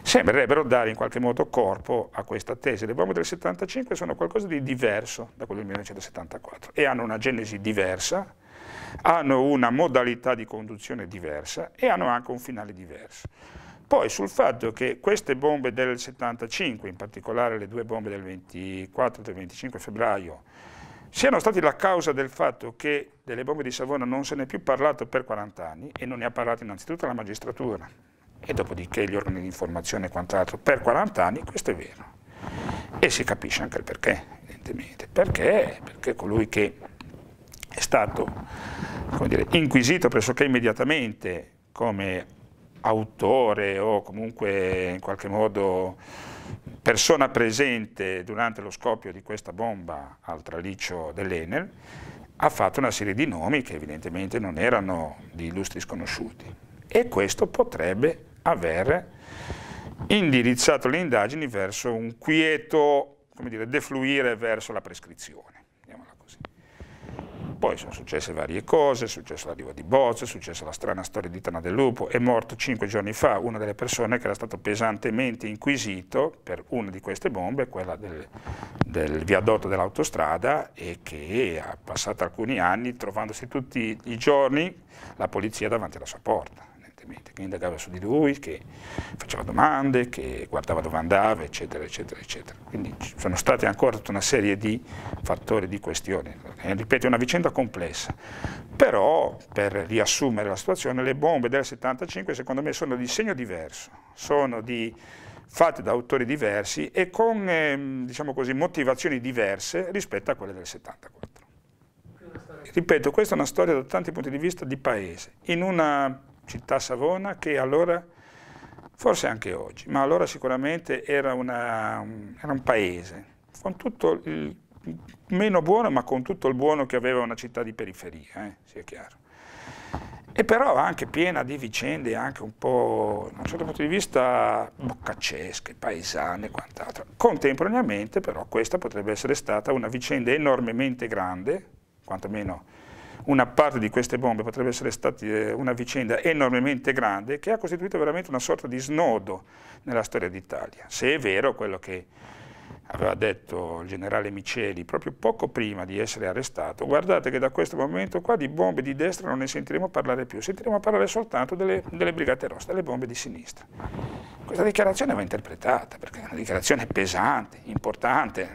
sembrerebbero dare in qualche modo corpo a questa tesi. Le bombe del settantacinque sono qualcosa di diverso da quelle del millenovecentosettantaquattro e hanno una genesi diversa, hanno una modalità di conduzione diversa e hanno anche un finale diverso. Poi sul fatto che queste bombe del settantacinque, in particolare le due bombe del ventiquattro e del venticinque febbraio, siano stati la causa del fatto che delle bombe di Savona non se ne è più parlato per quaranta anni, e non ne ha parlato innanzitutto la magistratura e dopodiché gli organi di informazione e quant'altro per quaranta anni, questo è vero. E si capisce anche il perché, evidentemente. Perché? Perché colui che è stato, come dire, inquisito pressoché immediatamente come autore o comunque in qualche modo persona presente durante lo scoppio di questa bomba al traliccio dell'Enel, ha fatto una serie di nomi che evidentemente non erano di illustri sconosciuti, e questo potrebbe aver indirizzato le indagini verso un quieto, come dire, defluire verso la prescrizione, diciamola così. Poi sono successe varie cose, è successo l'arrivo di Bozzo, è successa la strana storia di Tana del Lupo, è morto cinque giorni fa una delle persone che era stato pesantemente inquisito per una di queste bombe, quella del, del viadotto dell'autostrada, e che ha passato alcuni anni trovandosi tutti i giorni la polizia davanti alla sua porta, che indagava su di lui, che faceva domande, che guardava dove andava, eccetera, eccetera, eccetera. Quindi ci sono state ancora tutta una serie di fattori, di questioni. E, ripeto, è una vicenda complessa, però per riassumere la situazione, le bombe del settantacinque secondo me sono di segno diverso, sono di, fatte da autori diversi e con ehm, diciamo così, motivazioni diverse rispetto a quelle del settantaquattro. Ripeto, questa è una storia da tanti punti di vista di paese, in una città Savona che allora, forse anche oggi, ma allora sicuramente era, una, un, era un paese, con tutto il meno buono, ma con tutto il buono che aveva una città di periferia, eh, sia chiaro. E però anche piena di vicende, anche un po', da un certo punto di vista, boccaccesche, paesane e quant'altro. Contemporaneamente però questa potrebbe essere stata una vicenda enormemente grande, quantomeno una parte di queste bombe potrebbe essere stata una vicenda enormemente grande che ha costituito veramente una sorta di snodo nella storia d'Italia. Se è vero quello che aveva detto il generale Miceli proprio poco prima di essere arrestato, guardate che da questo momento qua di bombe di destra non ne sentiremo parlare più, sentiremo parlare soltanto delle, delle Brigate Rosse, delle bombe di sinistra. Questa dichiarazione va interpretata perché è una dichiarazione pesante, importante.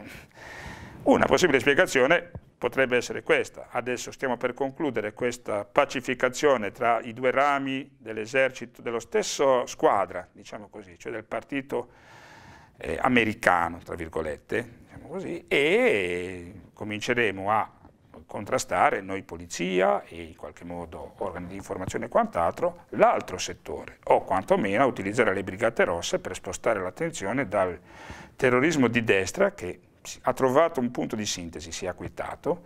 Una possibile spiegazione potrebbe essere questa. Adesso stiamo per concludere questa pacificazione tra i due rami dell'esercito, dello stesso squadra, diciamo così, cioè del partito eh, americano, tra virgolette, diciamo così, e cominceremo a contrastare noi polizia e in qualche modo organi di informazione e quant'altro, l'altro settore, o quantomeno utilizzare le Brigate Rosse per spostare l'attenzione dal terrorismo di destra che ha trovato un punto di sintesi, si è acquittato,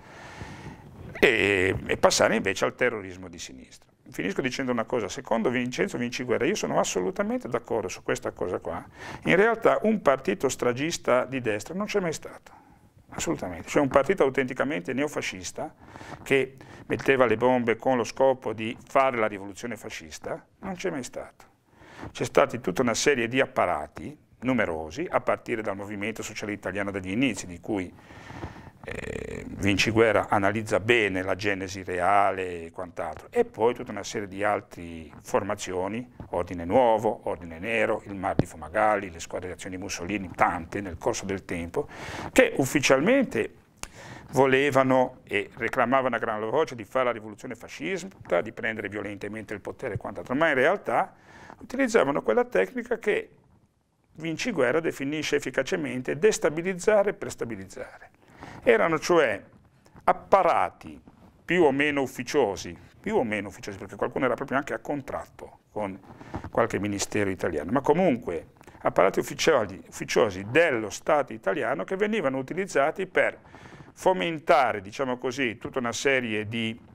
e, e passare invece al terrorismo di sinistra. Finisco dicendo una cosa, secondo Vincenzo Vinciguerra, io sono assolutamente d'accordo su questa cosa qua, in realtà un partito stragista di destra non c'è mai stato. Assolutamente, cioè un partito autenticamente neofascista che metteva le bombe con lo scopo di fare la rivoluzione fascista, non c'è mai stato. C'è stata tutta una serie di apparati numerosi, a partire dal Movimento Sociale Italiano degli inizi, di cui eh, Vinciguerra analizza bene la genesi reale e quant'altro, e poi tutta una serie di altre formazioni, Ordine Nuovo, Ordine Nero, il Mar di Fumagalli, le squadre di azione di Mussolini, tante nel corso del tempo, che ufficialmente volevano e reclamavano a gran voce di fare la rivoluzione fascista, di prendere violentemente il potere e quant'altro, ma in realtà utilizzavano quella tecnica che Vinciguerra definisce efficacemente destabilizzare per stabilizzare. Erano cioè apparati più o meno ufficiosi, più o meno ufficiosi perché qualcuno era proprio anche a contratto con qualche ministero italiano, ma comunque apparati ufficiali, ufficiosi dello Stato italiano che venivano utilizzati per fomentare, diciamo così, tutta una serie di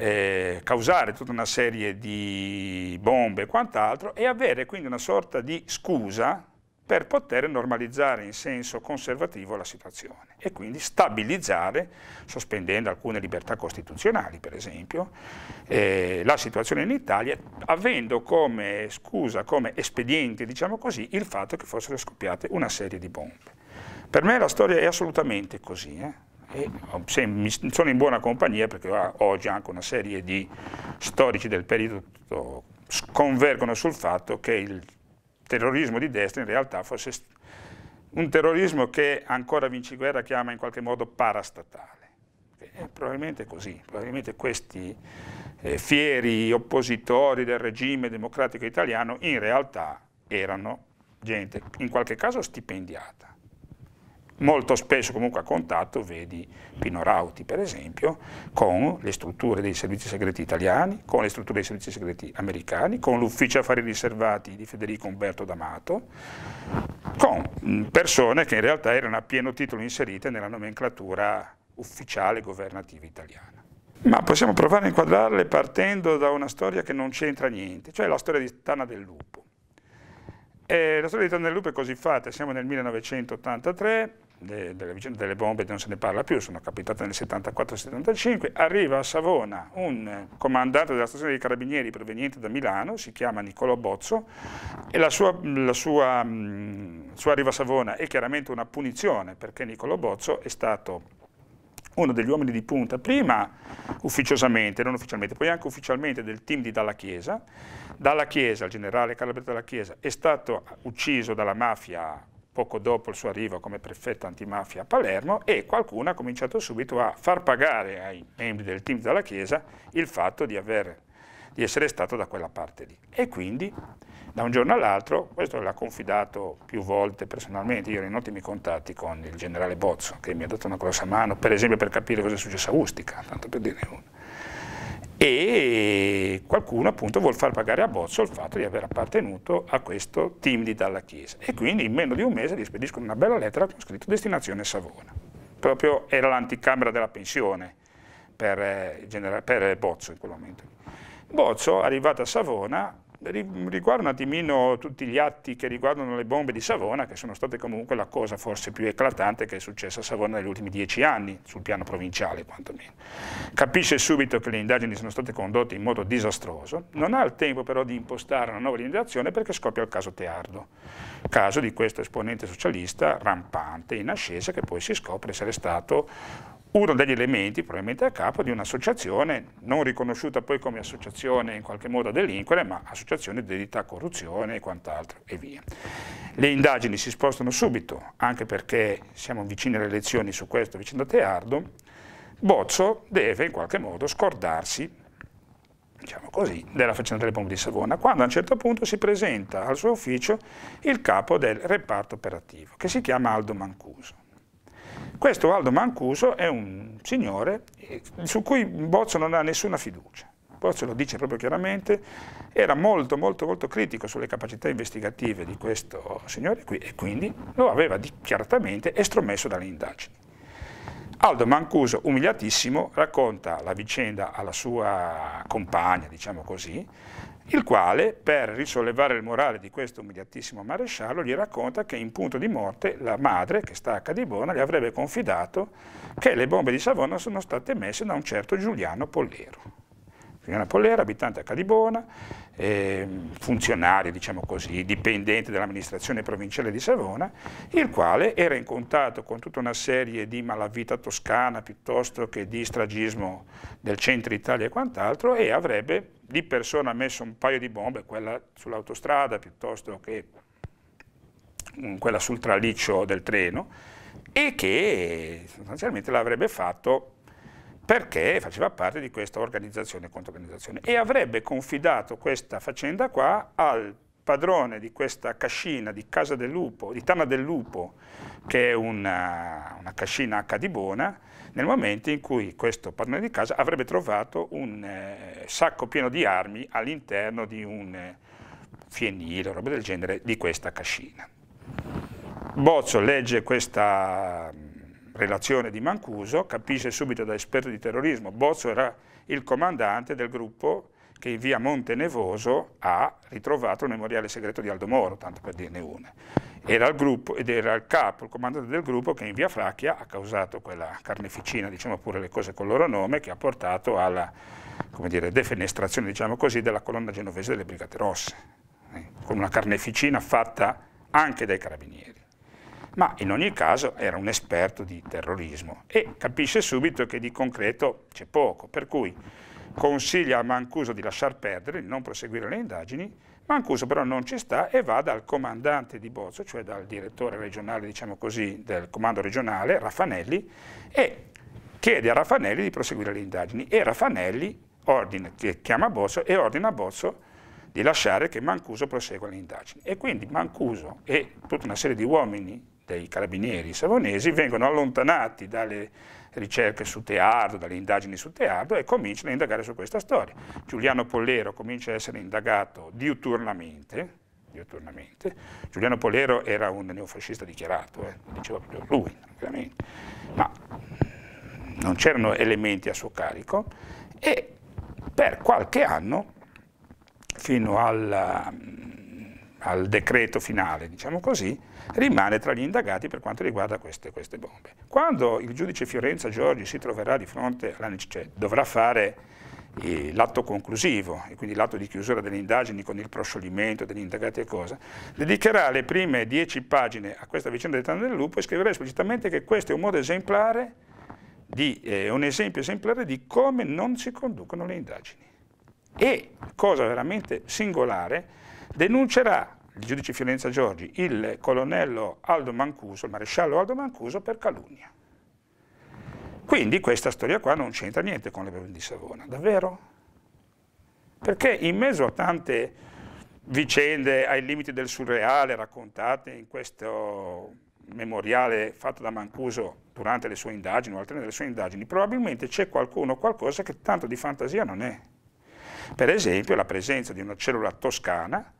Eh, causare tutta una serie di bombe e quant'altro e avere quindi una sorta di scusa per poter normalizzare in senso conservativo la situazione e quindi stabilizzare, sospendendo alcune libertà costituzionali per esempio, eh, la situazione in Italia, avendo come scusa, come espediente diciamo così, il fatto che fossero scoppiate una serie di bombe. Per me la storia è assolutamente così, eh? E sono in buona compagnia perché oggi anche una serie di storici del periodo convergono sul fatto che il terrorismo di destra in realtà fosse un terrorismo che ancora Vinciguerra chiama in qualche modo parastatale. E probabilmente è così, probabilmente questi eh, fieri oppositori del regime democratico italiano in realtà erano gente in qualche caso stipendiata. Molto spesso comunque a contatto, vedi Pino Rauti per esempio, con le strutture dei servizi segreti italiani, con le strutture dei servizi segreti americani, con l'ufficio affari riservati di Federico Umberto D'Amato, con persone che in realtà erano a pieno titolo inserite nella nomenclatura ufficiale governativa italiana. Ma possiamo provare a inquadrarle partendo da una storia che non c'entra niente, cioè la storia di Tana del Lupo. E la storia di Tana del Lupo è così fatta, siamo nel millenovecentottantatré, delle vicende delle bombe non se ne parla più, sono capitate nel settantaquattro settantacinque, arriva a Savona un comandante della stazione dei Carabinieri proveniente da Milano, si chiama Niccolò Bozzo, e la sua, la sua, mh, sua arriva a Savona è chiaramente una punizione perché Niccolò Bozzo è stato uno degli uomini di punta, prima ufficiosamente, non ufficialmente, poi anche ufficialmente del team di Dalla Chiesa. Dalla Chiesa, il generale Carlo Alberto Dalla Chiesa, è stato ucciso dalla mafia poco dopo il suo arrivo come prefetto antimafia a Palermo e qualcuno ha cominciato subito a far pagare ai membri del team Dalla Chiesa il fatto di, aver, di essere stato da quella parte lì. E quindi da un giorno all'altro, questo l'ha confidato più volte personalmente, io ero in ottimi contatti con il generale Bozzo che mi ha dato una grossa mano, per esempio per capire cosa è successo a Ustica, tanto per dirne uno. E qualcuno appunto vuol far pagare a Bozzo il fatto di aver appartenuto a questo team di Dalla Chiesa e quindi in meno di un mese gli spediscono una bella lettera con scritto destinazione Savona, proprio era l'anticamera della pensione per, per Bozzo in quel momento. Bozzo, arrivato a Savona, riguarda un attimino tutti gli atti che riguardano le bombe di Savona, che sono state comunque la cosa forse più eclatante che è successa a Savona negli ultimi dieci anni, sul piano provinciale quantomeno. Capisce subito che le indagini sono state condotte in modo disastroso, non ha il tempo però di impostare una nuova linea perché scoppia il caso Teardo, caso di questo esponente socialista rampante in ascesa che poi si scopre essere stato uno degli elementi, probabilmente a capo, di un'associazione non riconosciuta poi come associazione in qualche modo a delinquere, ma associazione dedita a corruzione e quant'altro e via. Le indagini si spostano subito, anche perché siamo vicini alle elezioni su questo, vicino a Teardo. Bozzo deve in qualche modo scordarsi, diciamo così, della faccenda delle pompe di Savona, quando a un certo punto si presenta al suo ufficio il capo del reparto operativo, che si chiama Aldo Mancuso. Questo Aldo Mancuso è un signore su cui Bozzo non ha nessuna fiducia. Bozzo lo dice proprio chiaramente, era molto molto molto critico sulle capacità investigative di questo signore qui e quindi lo aveva dichiaratamente estromesso dalle indagini. Aldo Mancuso, umiliatissimo, racconta la vicenda alla sua compagna, diciamo così, il quale, per risollevare il morale di questo umiliatissimo maresciallo, gli racconta che in punto di morte la madre, che sta a Cadibona, gli avrebbe confidato che le bombe di Savona sono state messe da un certo Giuliano Pollero. Giuliano Pollero, abitante a Cadibona, eh, funzionario, diciamo così, dipendente dell'amministrazione provinciale di Savona, il quale era in contatto con tutta una serie di malavita toscana piuttosto che di stragismo del centro Italia e quant'altro, e avrebbe di persona messo un paio di bombe, quella sull'autostrada piuttosto che quella sul traliccio del treno, e che sostanzialmente l'avrebbe fatto perché faceva parte di questa organizzazione contro organizzazione e avrebbe confidato questa faccenda qua al padrone di questa cascina di Casa del Lupo, di Tana del Lupo, che è una, una cascina a Cadibona, nel momento in cui questo padrone di casa avrebbe trovato un eh, sacco pieno di armi all'interno di un eh, fienile o roba del genere di questa cascina. Bozzo legge questa relazione di Mancuso, capisce subito da esperto di terrorismo. Bozzo era il comandante del gruppo che in via Montenevoso ha ritrovato il memoriale segreto di Aldo Moro, tanto per dirne una. Era il gruppo, ed era il capo, il comandante del gruppo che in via Flacchia ha causato quella carneficina, diciamo pure le cose col loro nome, che ha portato alla, come dire, defenestrazione, diciamo così, della colonna genovese delle Brigate Rosse, eh, con una carneficina fatta anche dai carabinieri. Ma in ogni caso era un esperto di terrorismo e capisce subito che di concreto c'è poco, per cui consiglia a Mancuso di lasciar perdere, di non proseguire le indagini. Mancuso però non ci sta e va dal comandante di Bozzo, cioè dal direttore regionale, diciamo così, del comando regionale, Raffanelli, e chiede a Raffanelli di proseguire le indagini e Raffanelli ordina, chiama Bozzo e ordina a Bozzo di lasciare che Mancuso prosegua le indagini. E quindi Mancuso e tutta una serie di uomini dei carabinieri savonesi vengono allontanati dalle ricerche su Teardo, dalle indagini su Teardo, e cominciano a indagare su questa storia. Giuliano Pollero comincia a essere indagato diuturnamente, diuturnamente. Giuliano Pollero era un neofascista dichiarato, eh, lo diceva proprio lui, veramente. Ma non c'erano elementi a suo carico e per qualche anno, fino alla, al decreto finale, diciamo così, rimane tra gli indagati per quanto riguarda queste, queste bombe. Quando il giudice Fiorenza Giorgi si troverà di fronte, cioè, dovrà fare eh, l'atto conclusivo, e quindi l'atto di chiusura delle indagini con il proscioglimento degli indagati e cosa, dedicherà le prime dieci pagine a questa vicenda del Tana del Lupo e scriverà esplicitamente che questo è un modo esemplare, di, eh, un esempio esemplare di come non si conducono le indagini. E, cosa veramente singolare, denuncerà il giudice Fiorenza Giorgi il colonnello Aldo Mancuso, il maresciallo Aldo Mancuso, per calunnia. Quindi questa storia qua non c'entra niente con le bombe di Savona, davvero? Perché in mezzo a tante vicende ai limiti del surreale raccontate in questo memoriale fatto da Mancuso durante le sue indagini o altre delle sue indagini, probabilmente c'è qualcuno o qualcosa che tanto di fantasia non è. Per esempio la presenza di una cellula toscana,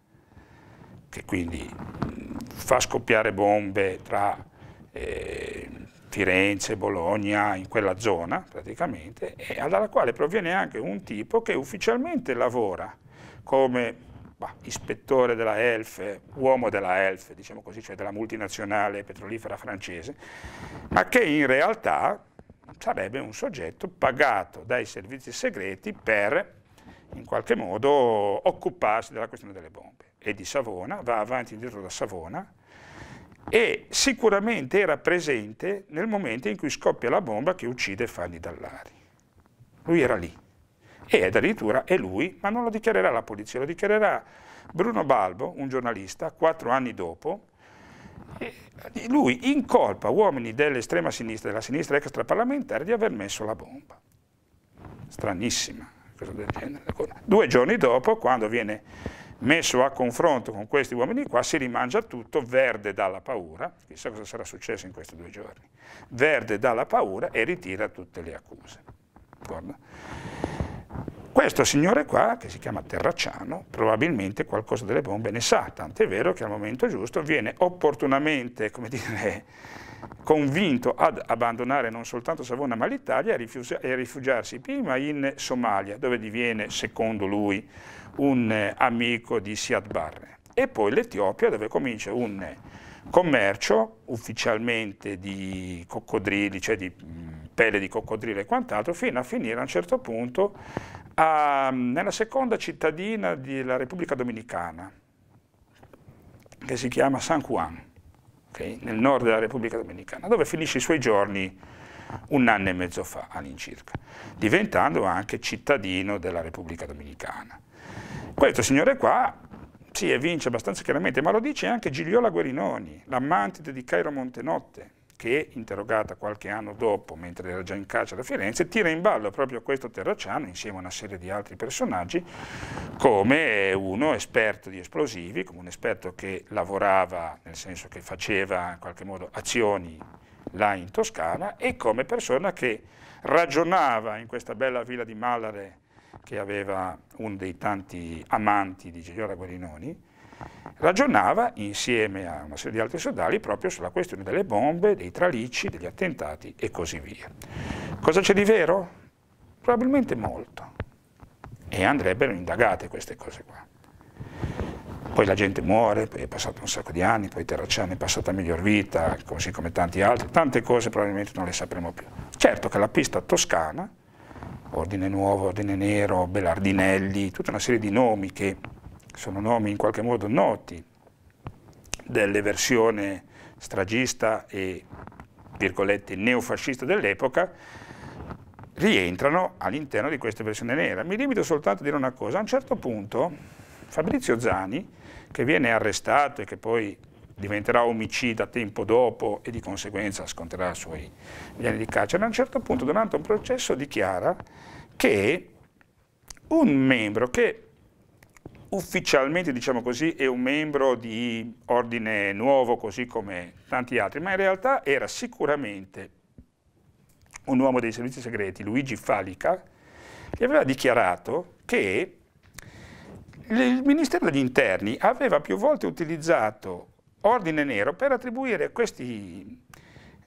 che quindi fa scoppiare bombe tra eh, Firenze, Bologna, in quella zona praticamente, e dalla quale proviene anche un tipo che ufficialmente lavora come bah, ispettore della Elf, uomo della Elf, diciamo così, cioè della multinazionale petrolifera francese, ma che in realtà sarebbe un soggetto pagato dai servizi segreti per in qualche modo occuparsi della questione delle bombe. E di Savona, va avanti e indietro da Savona e sicuramente era presente nel momento in cui scoppia la bomba che uccide Fanny Dall'Ari. Lui era lì, ed addirittura è lui, ma non lo dichiarerà la polizia, lo dichiarerà Bruno Balbo, un giornalista, quattro anni dopo. Lui incolpa uomini dell'estrema sinistra, della sinistra extraparlamentare, di aver messo la bomba. Stranissima, cosa del genere. Due giorni dopo, quando viene messo a confronto con questi uomini qua, si rimangia tutto, verde dalla paura, chissà cosa sarà successo in questi due giorni, verde dalla paura, e ritira tutte le accuse. Guarda. Questo signore qua, che si chiama Terracciano, probabilmente qualcosa delle bombe ne sa, tant'è vero che al momento giusto viene opportunamente, come dire, convinto ad abbandonare non soltanto Savona ma l'Italia e rifugiarsi prima in Somalia, dove diviene, secondo lui, un amico di Siad Barre, e poi l'Etiopia, dove comincia un commercio ufficialmente di coccodrilli, cioè di pelle di coccodrillo e quant'altro, fino a finire a un certo punto a, nella seconda cittadina della Repubblica Dominicana, che si chiama San Juan, okay, nel nord della Repubblica Dominicana, dove finisce i suoi giorni un anno e mezzo fa all'incirca, diventando anche cittadino della Repubblica Dominicana. Questo signore qua si evince abbastanza chiaramente, ma lo dice anche Gigliola Guerinoni, l'ammante di Cairo Montenotte, che, interrogata qualche anno dopo, mentre era già in carcere a Firenze, tira in ballo proprio questo Terracciano, insieme a una serie di altri personaggi, come uno esperto di esplosivi, come un esperto che lavorava, nel senso che faceva in qualche modo azioni là in Toscana, e come persona che ragionava in questa bella villa di Mallare, che aveva uno dei tanti amanti di Gigliola Guerinoni, ragionava insieme a una serie di altri sodali proprio sulla questione delle bombe, dei tralicci, degli attentati e così via. Cosa c'è di vero? Probabilmente molto, e andrebbero indagate queste cose qua. Poi la gente muore, poi è passato un sacco di anni, poi Terracciano è passata a miglior vita, così come tanti altri, tante cose probabilmente non le sapremo più. Certo che la pista toscana, Ordine Nuovo, Ordine Nero, Belardinelli, tutta una serie di nomi che sono nomi in qualche modo noti delle versioni stragista e, virgolette, neofascista dell'epoca, rientrano all'interno di questa versione nera. Mi limito soltanto a dire una cosa: a un certo punto Fabrizio Zani, che viene arrestato e che poi diventerà omicida tempo dopo e di conseguenza sconterà i suoi anni di carcere, a un certo punto, durante un processo, dichiara che un membro che ufficialmente, diciamo così, è un membro di Ordine Nuovo, così come tanti altri, ma in realtà era sicuramente un uomo dei servizi segreti, Luigi Falica, che aveva dichiarato che il Ministero degli Interni aveva più volte utilizzato Ordine Nero per attribuire a questi,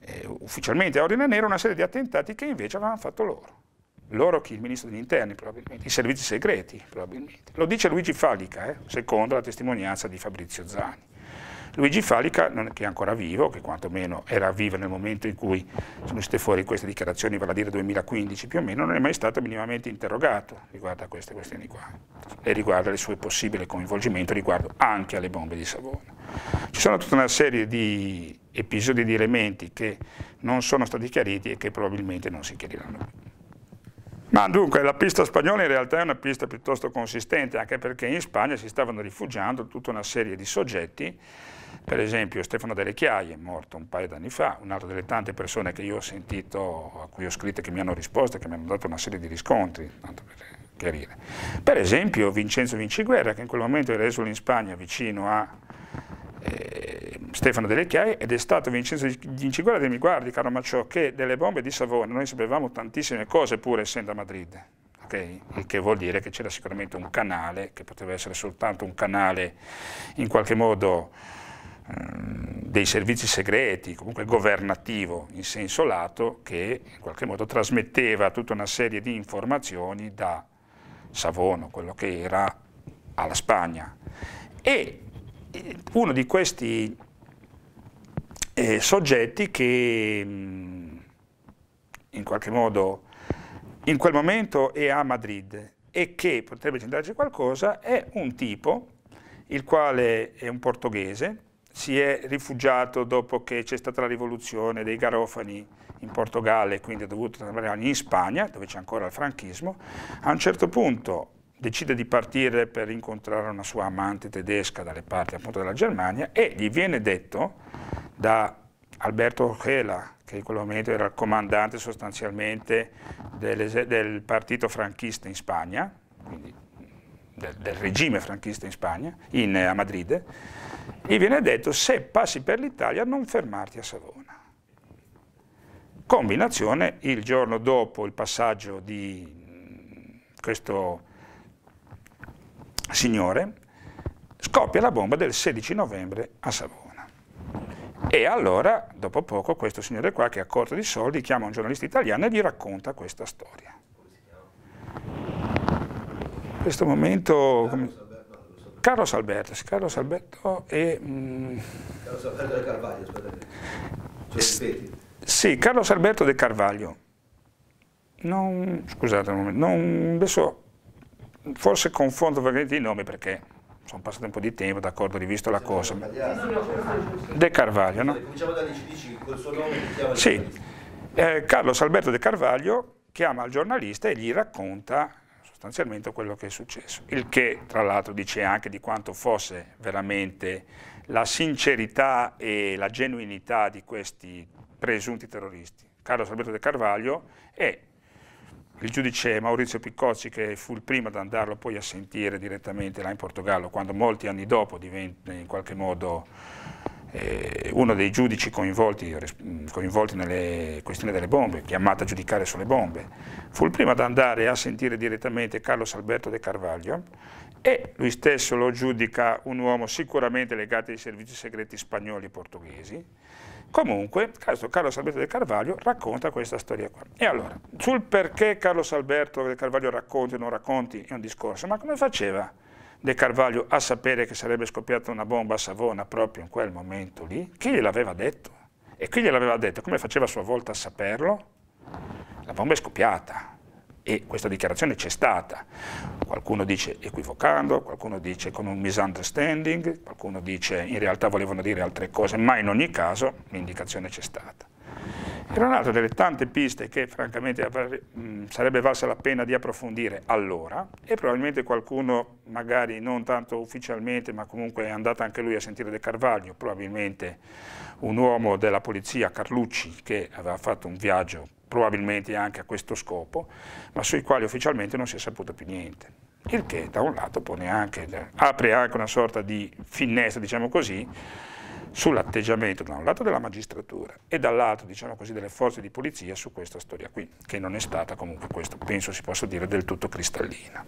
eh, ufficialmente a Ordine Nero, una serie di attentati che invece avevano fatto loro. Loro chi? Il Ministro degli Interni probabilmente, i servizi segreti probabilmente. Lo dice Luigi Falica, eh, secondo la testimonianza di Fabrizio Zani. Luigi Falica, che è ancora vivo, che quantomeno era vivo nel momento in cui sono uscite fuori queste dichiarazioni, vale a dire duemilaquindici più o meno, non è mai stato minimamente interrogato riguardo a queste questioni qua, e riguardo al suo possibile coinvolgimento riguardo anche alle bombe di Savona. Ci sono tutta una serie di episodi, di elementi che non sono stati chiariti e che probabilmente non si chiariranno più. Ma dunque la pista spagnola in realtà è una pista piuttosto consistente, anche perché in Spagna si stavano rifugiando tutta una serie di soggetti, per esempio Stefano Delle Chiaie, morto un paio d'anni fa, un'altra delle tante persone che io ho sentito, a cui ho scritto, che mi hanno risposto, che mi hanno dato una serie di riscontri, tanto per chiarire. Per esempio Vincenzo Vinciguerra, che in quel momento era esulo in Spagna vicino a eh, Stefano Delle Chiaie, ed è stato Vincenzo Vinciguerra che mi guardi, caro Macciò, che delle bombe di Savona noi sapevamo tantissime cose pur essendo a Madrid, okay? Il che vuol dire che c'era sicuramente un canale, che poteva essere soltanto un canale in qualche modo um, dei servizi segreti, comunque governativo in senso lato, che in qualche modo trasmetteva tutta una serie di informazioni da Savona, quello che era, alla Spagna. E uno di questi Eh, soggetti che mh, in qualche modo in quel momento è a Madrid e che potrebbe centrarci qualcosa è un tipo, il quale è un portoghese, si è rifugiato dopo che c'è stata la rivoluzione dei garofani in Portogallo, quindi è dovuto andare in Spagna, dove c'è ancora il franquismo. A un certo punto decide di partire per incontrare una sua amante tedesca dalle parti appunto della Germania, e gli viene detto da Alberto Ojeda, che in quel momento era il comandante sostanzialmente del, del partito franchista in Spagna, quindi del, del regime franchista in Spagna, in, a Madrid, gli viene detto: se passi per l'Italia non fermarti a Savona. Combinazione, il giorno dopo il passaggio di questo signore, scoppia la bomba del sedici novembre a Savona. E allora, dopo poco, questo signore qua, che ha corto di soldi, chiama un giornalista italiano e gli racconta questa storia. In questo momento... Carlos Alberto, Carlos Alberto e... Mm, Carlos Alberto de Carvalho, scusate. Sì, Carlos Alberto de Carvalho. Non, scusate un momento, non, adesso... Forse confondo veramente i nomi, perché sono passato un po' di tempo, d'accordo, ho rivisto la cosa. De Carvalho, no? Cominciamo da L C D C, col suo nome che chiama. Sì, eh, Carlos Alberto De Carvalho chiama il giornalista e gli racconta sostanzialmente quello che è successo, il che tra l'altro dice anche di quanto fosse veramente la sincerità e la genuinità di questi presunti terroristi. Carlos Alberto De Carvalho è il giudice Maurizio Piccozzi, che fu il primo ad andarlo poi a sentire direttamente là in Portogallo, quando molti anni dopo divenne in qualche modo eh, uno dei giudici coinvolti, coinvolti nelle questioni delle bombe, chiamato a giudicare sulle bombe. Fu il primo ad andare a sentire direttamente Carlos Alberto De Carvalho, e lui stesso lo giudica un uomo sicuramente legato ai servizi segreti spagnoli e portoghesi. Comunque, Carlos Alberto De Carvalho racconta questa storia qua. E allora, sul perché Carlos Alberto De Carvalho racconti o non racconti è un discorso, ma come faceva De Carvalho a sapere che sarebbe scoppiata una bomba a Savona proprio in quel momento lì? Chi gliel'aveva detto? E chi gliel'aveva detto? Come faceva a sua volta a saperlo? La bomba è scoppiata. E questa dichiarazione c'è stata. Qualcuno dice equivocando, qualcuno dice con un misunderstanding, qualcuno dice in realtà volevano dire altre cose, ma in ogni caso l'indicazione c'è stata. Era un'altra delle tante piste che francamente mh, sarebbe valsa la pena di approfondire allora, e probabilmente qualcuno, magari non tanto ufficialmente, ma comunque è andato anche lui a sentire De Carvalho, probabilmente un uomo della polizia, Carlucci, che aveva fatto un viaggio probabilmente anche a questo scopo, ma sui quali ufficialmente non si è saputo più niente. Il che da un lato pone anche, apre anche una sorta di finestra, diciamo così, sull'atteggiamento da un lato della magistratura e dall'altro, diciamo così, delle forze di polizia su questa storia qui, che non è stata comunque, questo penso si possa dire, del tutto cristallina.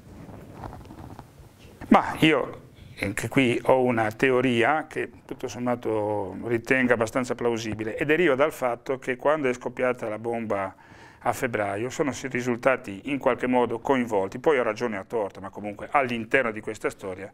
Ma io anche qui ho una teoria che tutto sommato ritengo abbastanza plausibile, e deriva dal fatto che quando è scoppiata la bomba a febbraio sono risultati in qualche modo coinvolti, poi ho ragione a torto, ma comunque all'interno di questa storia,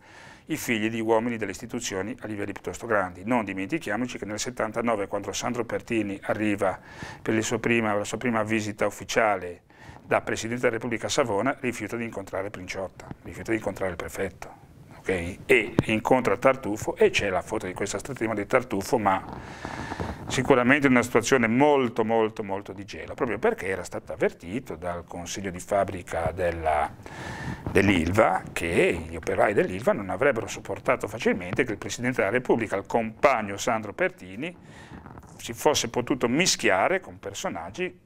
i figli di uomini delle istituzioni a livelli piuttosto grandi. Non dimentichiamoci che nel settantanove, quando Sandro Pertini arriva per la sua prima, la sua prima visita ufficiale da Presidente della Repubblica a Savona, rifiuta di incontrare Princiotta, rifiuta di incontrare il prefetto. Okay. E incontra Tartufo, e c'è la foto di questa statima di Tartufo, ma sicuramente in una situazione molto molto molto di gelo, proprio perché era stato avvertito dal consiglio di fabbrica dell'Ilva dell che gli operai dell'Ilva non avrebbero sopportato facilmente che il Presidente della Repubblica, il compagno Sandro Pertini, si fosse potuto mischiare con personaggi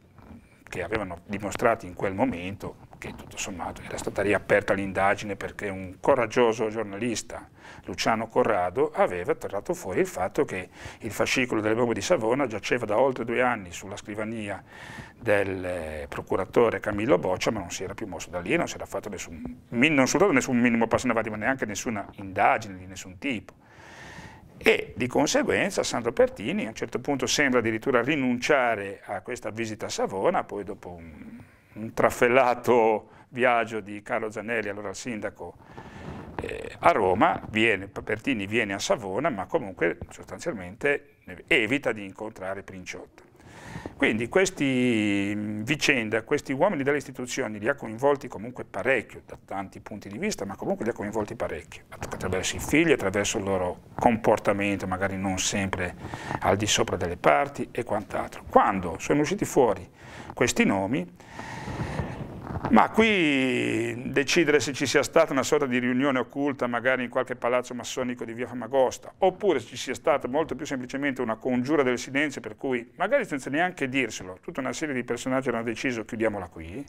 che avevano dimostrato in quel momento che tutto sommato era stata riaperta l'indagine, perché un coraggioso giornalista, Luciano Corrado, aveva tirato fuori il fatto che il fascicolo delle bombe di Savona giaceva da oltre due anni sulla scrivania del procuratore Camillo Boccia, ma non si era più mosso da lì, non si era fatto nessun, non soltanto nessun minimo passo in avanti, ma neanche nessuna indagine di nessun tipo. E di conseguenza Sandro Pertini a un certo punto sembra addirittura rinunciare a questa visita a Savona, poi dopo un, un trafellato viaggio di Carlo Zanelli, allora il sindaco, eh, a Roma, viene, Pertini viene a Savona, ma comunque sostanzialmente evita di incontrare Princiotta. Quindi questi vicenda, questi uomini delle istituzioni li ha coinvolti comunque parecchio, da tanti punti di vista, ma comunque li ha coinvolti parecchio, attraverso i figli, attraverso il loro comportamento, magari non sempre al di sopra delle parti e quant'altro. Quando sono usciti fuori questi nomi, ma qui decidere se ci sia stata una sorta di riunione occulta magari in qualche palazzo massonico di via Famagosta, oppure se ci sia stata molto più semplicemente una congiura del silenzio per cui, magari senza neanche dirselo, tutta una serie di personaggi hanno deciso chiudiamola qui,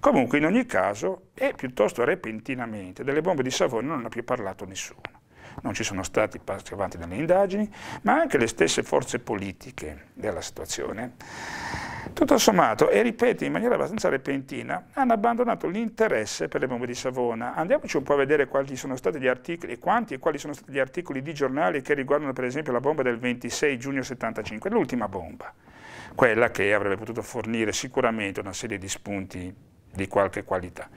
comunque in ogni caso e piuttosto repentinamente delle bombe di Savona non ha più parlato nessuno. Non ci sono stati passi avanti nelle indagini, ma anche le stesse forze politiche della situazione, tutto sommato, e ripeto in maniera abbastanza repentina, hanno abbandonato l'interesse per le bombe di Savona. Andiamoci un po' a vedere quali sono stati gli articoli, quanti e quali sono stati gli articoli di giornali che riguardano per esempio la bomba del ventisei giugno settantacinque, l'ultima bomba, quella che avrebbe potuto fornire sicuramente una serie di spunti di qualche qualità.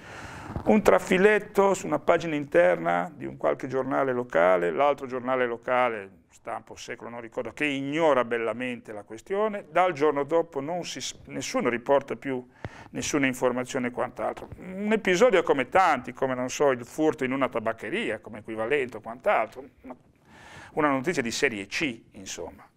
Un trafiletto su una pagina interna di un qualche giornale locale, l'altro giornale locale, Stampo, Secolo, non ricordo, che ignora bellamente la questione, dal giorno dopo non si, nessuno riporta più nessuna informazione e quant'altro. Un episodio come tanti, come non so, il furto in una tabaccheria, come equivalente o quant'altro, una notizia di serie C, insomma.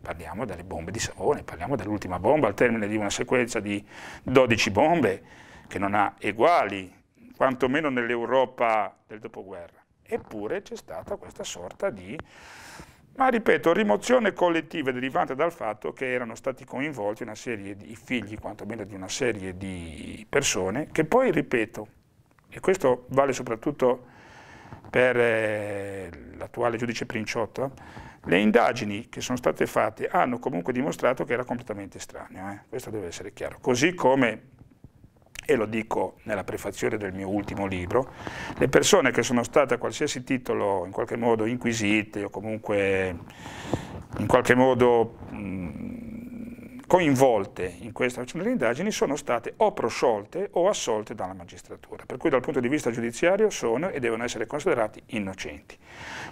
Parliamo delle bombe di Savona, parliamo dell'ultima bomba al termine di una sequenza di dodici bombe che non ha eguali, quantomeno nell'Europa del dopoguerra. Eppure c'è stata questa sorta di, ma ripeto, rimozione collettiva derivante dal fatto che erano stati coinvolti una serie di figli, quantomeno di una serie di persone, che poi, ripeto, e questo vale soprattutto per eh, l'attuale giudice Princiotto, le indagini che sono state fatte hanno comunque dimostrato che era completamente estraneo, eh? Questo deve essere chiaro. Così come, e lo dico nella prefazione del mio ultimo libro, le persone che sono state a qualsiasi titolo in qualche modo inquisite o comunque in qualche modo mh, coinvolte in questa faccenda delle indagini sono state o prosciolte o assolte dalla magistratura, per cui dal punto di vista giudiziario sono e devono essere considerati innocenti.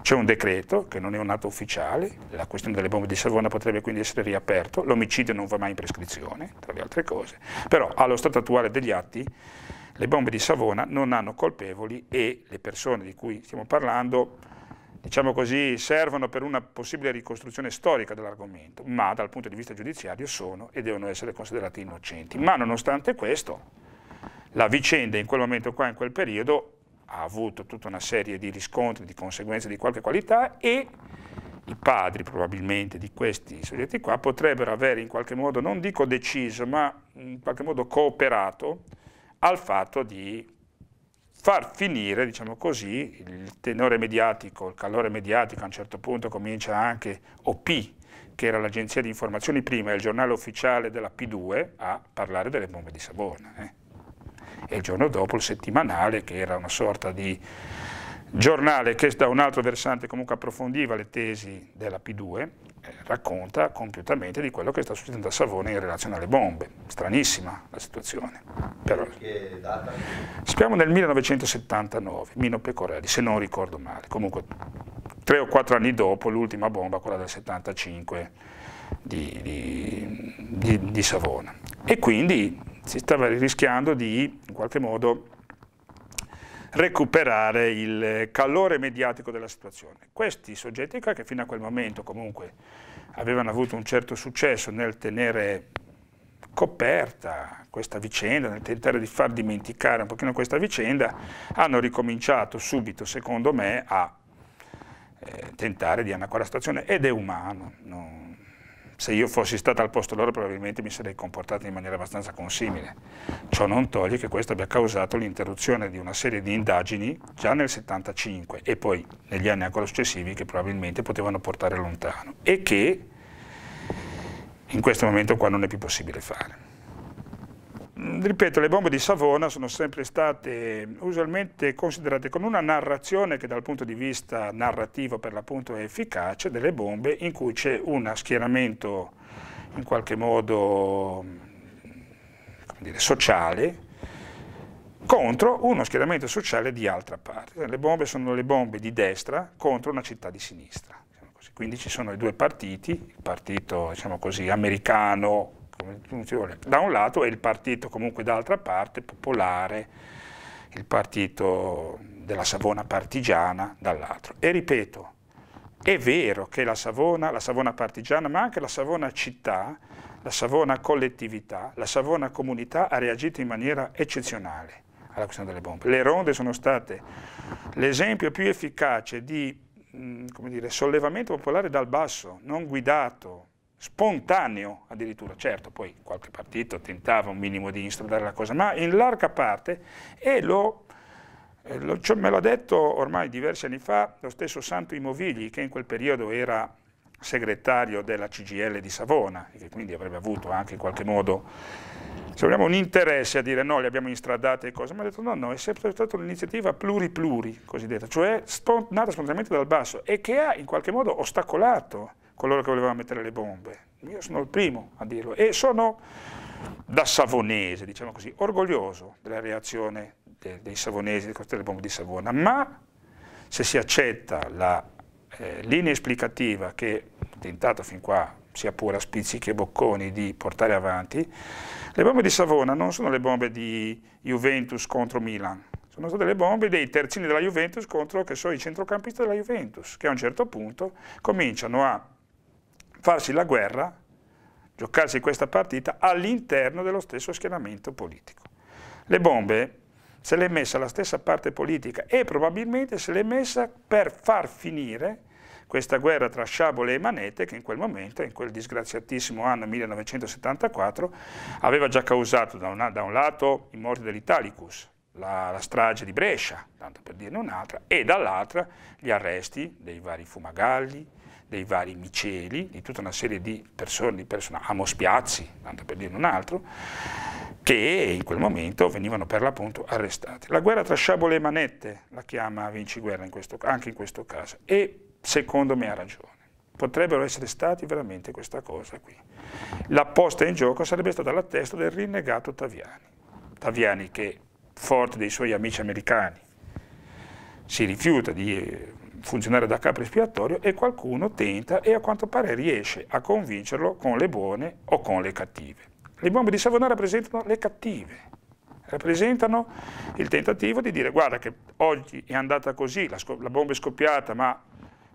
C'è un decreto che non è un atto ufficiale, la questione delle bombe di Savona potrebbe quindi essere riaperto, l'omicidio non va mai in prescrizione, tra le altre cose, però allo stato attuale degli atti le bombe di Savona non hanno colpevoli e le persone di cui stiamo parlando, diciamo così, servono per una possibile ricostruzione storica dell'argomento, ma dal punto di vista giudiziario sono e devono essere considerati innocenti. Ma nonostante questo, la vicenda in quel momento qua, in quel periodo, ha avuto tutta una serie di riscontri, di conseguenze di qualche qualità e i padri probabilmente di questi soggetti qua potrebbero avere in qualche modo, non dico deciso, ma in qualche modo cooperato al fatto di far finire, diciamo così, il tenore mediatico, il calore mediatico. A un certo punto comincia anche O P, che era l'agenzia di informazioni prima e il giornale ufficiale della P due, a parlare delle bombe di Savona, eh. E il giorno dopo il settimanale, che era una sorta di giornale che da un altro versante comunque approfondiva le tesi della P due, eh, racconta compiutamente di quello che sta succedendo a Savona in relazione alle bombe. Stranissima la situazione. Però, che data? Siamo nel millenovecentosettantanove, Mino Pecorelli, se non ricordo male, comunque tre o quattro anni dopo l'ultima bomba, quella del settantacinque di, di, di, di Savona. E quindi si stava rischiando di, in qualche modo, recuperare il calore mediatico della situazione. Questi soggetti qua, che fino a quel momento comunque avevano avuto un certo successo nel tenere coperta questa vicenda, nel tentare di far dimenticare un pochino questa vicenda, hanno ricominciato subito, secondo me, a eh, tentare di anacquare la situazione, ed è umano, no? Se io fossi stato al posto loro probabilmente mi sarei comportato in maniera abbastanza consimile. Ciò non toglie che questo abbia causato l'interruzione di una serie di indagini già nel settantacinque e poi negli anni ancora successivi, che probabilmente potevano portare lontano e che in questo momento qua non è più possibile fare. Ripeto, le bombe di Savona sono sempre state usualmente considerate con una narrazione che dal punto di vista narrativo per l'appunto è efficace, delle bombe in cui c'è uno schieramento in qualche modo, come dire, sociale contro uno schieramento sociale di altra parte. Le bombe sono le bombe di destra contro una città di sinistra. Quindi ci sono i due partiti, il partito, diciamo così, americano, come funziona, da un lato, e il partito comunque dall'altra parte, popolare, il partito della Savona partigiana dall'altro. E ripeto, è vero che la Savona, la Savona partigiana, ma anche la Savona città, la Savona collettività, la Savona comunità ha reagito in maniera eccezionale alla questione delle bombe. Le ronde sono state l'esempio più efficace di, come dire, sollevamento popolare dal basso, non guidato, spontaneo addirittura. Certo, poi qualche partito tentava un minimo di instradare la cosa, ma in larga parte, e lo, lo, cioè me l'ha detto ormai diversi anni fa lo stesso Santo Imovigli, che in quel periodo era segretario della C G I L di Savona e che quindi avrebbe avuto anche in qualche modo, se vogliamo, un interesse a dire no, le abbiamo instradate e cose, ma ha detto no, no, è sempre stata un'iniziativa pluri-pluri, cosiddetta, cioè spont nata spontaneamente dal basso, e che ha in qualche modo ostacolato coloro che volevano mettere le bombe. Io sono il primo a dirlo e sono, da savonese, diciamo così, orgoglioso della reazione de dei savonesi delle bombe di Savona, ma se si accetta la eh, linea esplicativa che ho tentato fin qua, sia pure a spizzichi e bocconi, di portare avanti, le bombe di Savona non sono le bombe di Juventus contro Milan, sono state le bombe dei terzini della Juventus contro, che so, i centrocampisti della Juventus, che a un certo punto cominciano a farsi la guerra, giocarsi questa partita all'interno dello stesso schieramento politico. Le bombe se le è messa la stessa parte politica e probabilmente se le è messa per far finire questa guerra tra sciabole e manette, che in quel momento, in quel disgraziatissimo anno millenovecentosettantaquattro, aveva già causato da un, da un lato i morti dell'Italicus, la, la strage di Brescia, tanto per dirne un'altra, e dall'altra gli arresti dei vari Fumagalli, dei vari Miceli, di tutta una serie di persone, di persone Amos Piazzi, tanto per dirne un altro, che in quel momento venivano per l'appunto arrestati. La guerra tra sciabole e manette la chiama Vinciguerra in questo, anche in questo caso, e secondo me ha ragione, potrebbero essere stati veramente questa cosa qui. La posta in gioco sarebbe stata la testa del rinnegato Taviani, Taviani che, forte dei suoi amici americani, si rifiuta di funzionare da capro espiatorio e qualcuno tenta e a quanto pare riesce a convincerlo con le buone o con le cattive. Le bombe di Savona rappresentano le cattive, rappresentano il tentativo di dire guarda che oggi è andata così, la, la bomba è scoppiata ma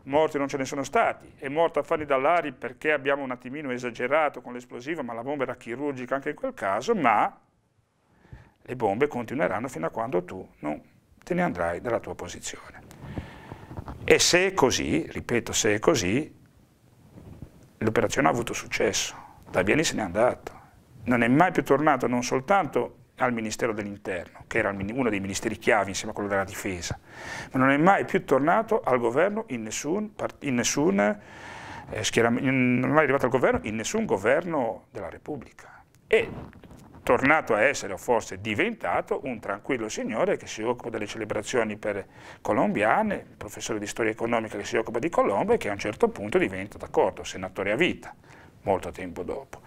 morti non ce ne sono stati, è morto a Fanni Dall'Ari perché abbiamo un attimino esagerato con l'esplosivo, ma la bomba era chirurgica anche in quel caso, ma le bombe continueranno fino a quando tu non te ne andrai dalla tua posizione. E se è così, ripeto, se è così, l'operazione ha avuto successo, Taviani se n'è andato, non è mai più tornato non soltanto al Ministero dell'Interno, che era uno dei ministeri chiavi insieme a quello della Difesa, ma non è mai più tornato al governo in nessun, in nessun eh, schieramento, non è mai arrivato al governo in nessun governo della Repubblica. È tornato a essere, o forse diventato, un tranquillo signore che si occupa delle celebrazioni per colombiane, un professore di storia economica che si occupa di Colombo e che a un certo punto diventa, d'accordo, senatore a vita, molto tempo dopo,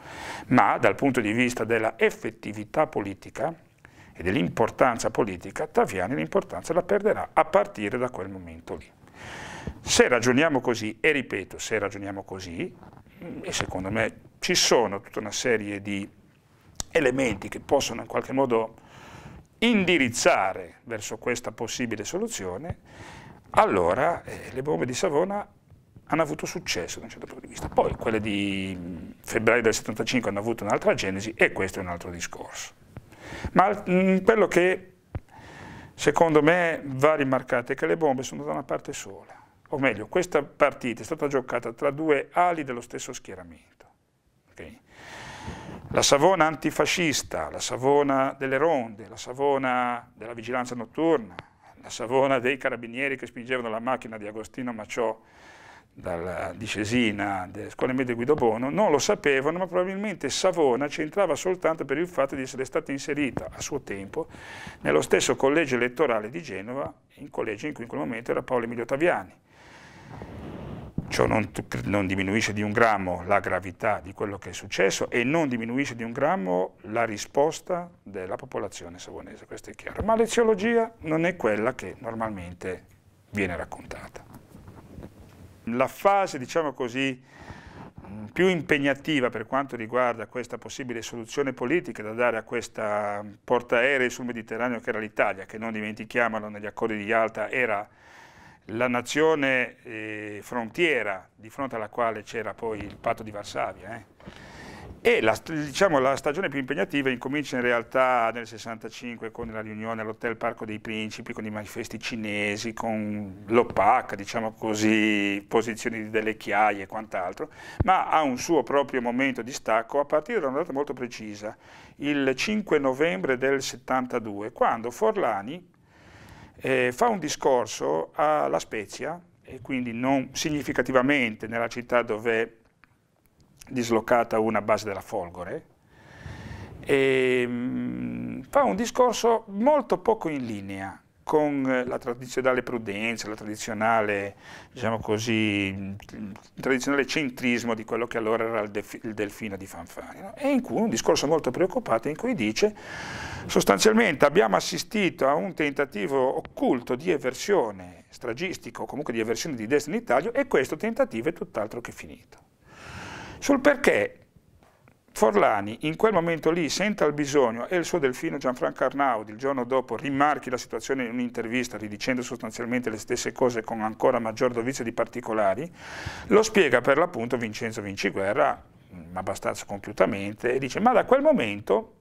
ma dal punto di vista della effettività politica e dell'importanza politica, Taviani l'importanza la perderà a partire da quel momento lì. Se ragioniamo così, e ripeto, se ragioniamo così, e secondo me ci sono tutta una serie di elementi che possono in qualche modo indirizzare verso questa possibile soluzione, allora eh, le bombe di Savona hanno avuto successo da un certo punto di vista. Poi quelle di febbraio del settantacinque hanno avuto un'altra genesi e questo è un altro discorso. Ma mh, quello che secondo me va rimarcato è che le bombe sono da una parte sola, o meglio, questa partita è stata giocata tra due ali dello stesso schieramento. Okay? La Savona antifascista, la Savona delle ronde, la Savona della vigilanza notturna, la Savona dei carabinieri che spingevano la macchina di Agostino Maciò dalla discesina delle scuole medie Guido Bono, non lo sapevano, ma probabilmente Savona c'entrava soltanto per il fatto di essere stata inserita a suo tempo nello stesso collegio elettorale di Genova, in collegio in cui in quel momento era Paolo Emilio Taviani. Ciò non, non diminuisce di un grammo la gravità di quello che è successo e non diminuisce di un grammo la risposta della popolazione savonese, questo è chiaro, ma l'eziologia non è quella che normalmente viene raccontata. La fase, diciamo così, più impegnativa per quanto riguarda questa possibile soluzione politica da dare a questa portaerei sul Mediterraneo che era l'Italia, che non dimentichiamolo negli accordi di Yalta era la nazione eh, frontiera di fronte alla quale c'era poi il patto di Varsavia. Eh. E la, diciamo, la stagione più impegnativa incomincia in realtà nel sessantacinque con la riunione all'Hotel Parco dei Principi, con i manifesti cinesi, con l'OPAC, diciamo così, posizioni delle chiaie e quant'altro, ma ha un suo proprio momento di stacco a partire da una data molto precisa, il cinque novembre del settantadue, quando Forlani eh, fa un discorso a La Spezia, e quindi non significativamente nella città dove dislocata una base della Folgore, e mh, fa un discorso molto poco in linea con la tradizionale prudenza, la tradizionale, diciamo così, il tradizionale centrismo di quello che allora era il, def il Delfino di Fanfani, no? E in cui un discorso molto preoccupato in cui dice sostanzialmente abbiamo assistito a un tentativo occulto di eversione stragistico, o comunque di eversione di destra in Italia, e questo tentativo è tutt'altro che finito. Sul perché Forlani in quel momento lì senta il bisogno, e il suo delfino Gianfranco Arnaudi il giorno dopo rimarchi la situazione in un'intervista ridicendo sostanzialmente le stesse cose con ancora maggior dovizia di particolari, lo spiega per l'appunto Vincenzo Vinciguerra abbastanza compiutamente e dice: ma da quel momento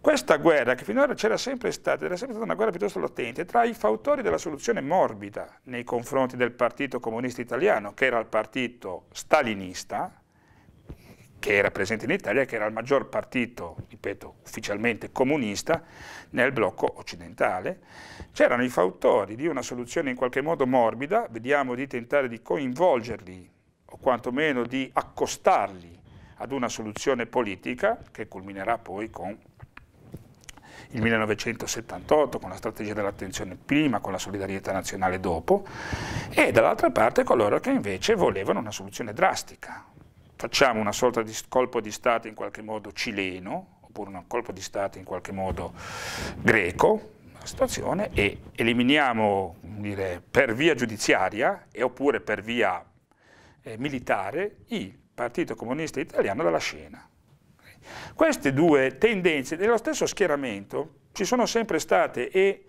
questa guerra, che finora c'era sempre stata, era sempre stata una guerra piuttosto latente, tra i fautori della soluzione morbida nei confronti del Partito Comunista Italiano, che era il partito stalinista, che era presente in Italia, che era il maggior partito, ripeto, ufficialmente comunista nel blocco occidentale. C'erano i fautori di una soluzione in qualche modo morbida, vediamo di tentare di coinvolgerli o quantomeno di accostarli ad una soluzione politica che culminerà poi con il millenovecentosettantotto, con la strategia dell'attenzione prima, con la solidarietà nazionale dopo, e dall'altra parte coloro che invece volevano una soluzione drastica. Facciamo una sorta di colpo di Stato in qualche modo cileno, oppure un colpo di Stato in qualche modo greco, la situazione, e eliminiamo, dire, per via giudiziaria e oppure per via eh, militare il Partito Comunista Italiano dalla scena. Queste due tendenze dello stesso schieramento ci sono sempre state, e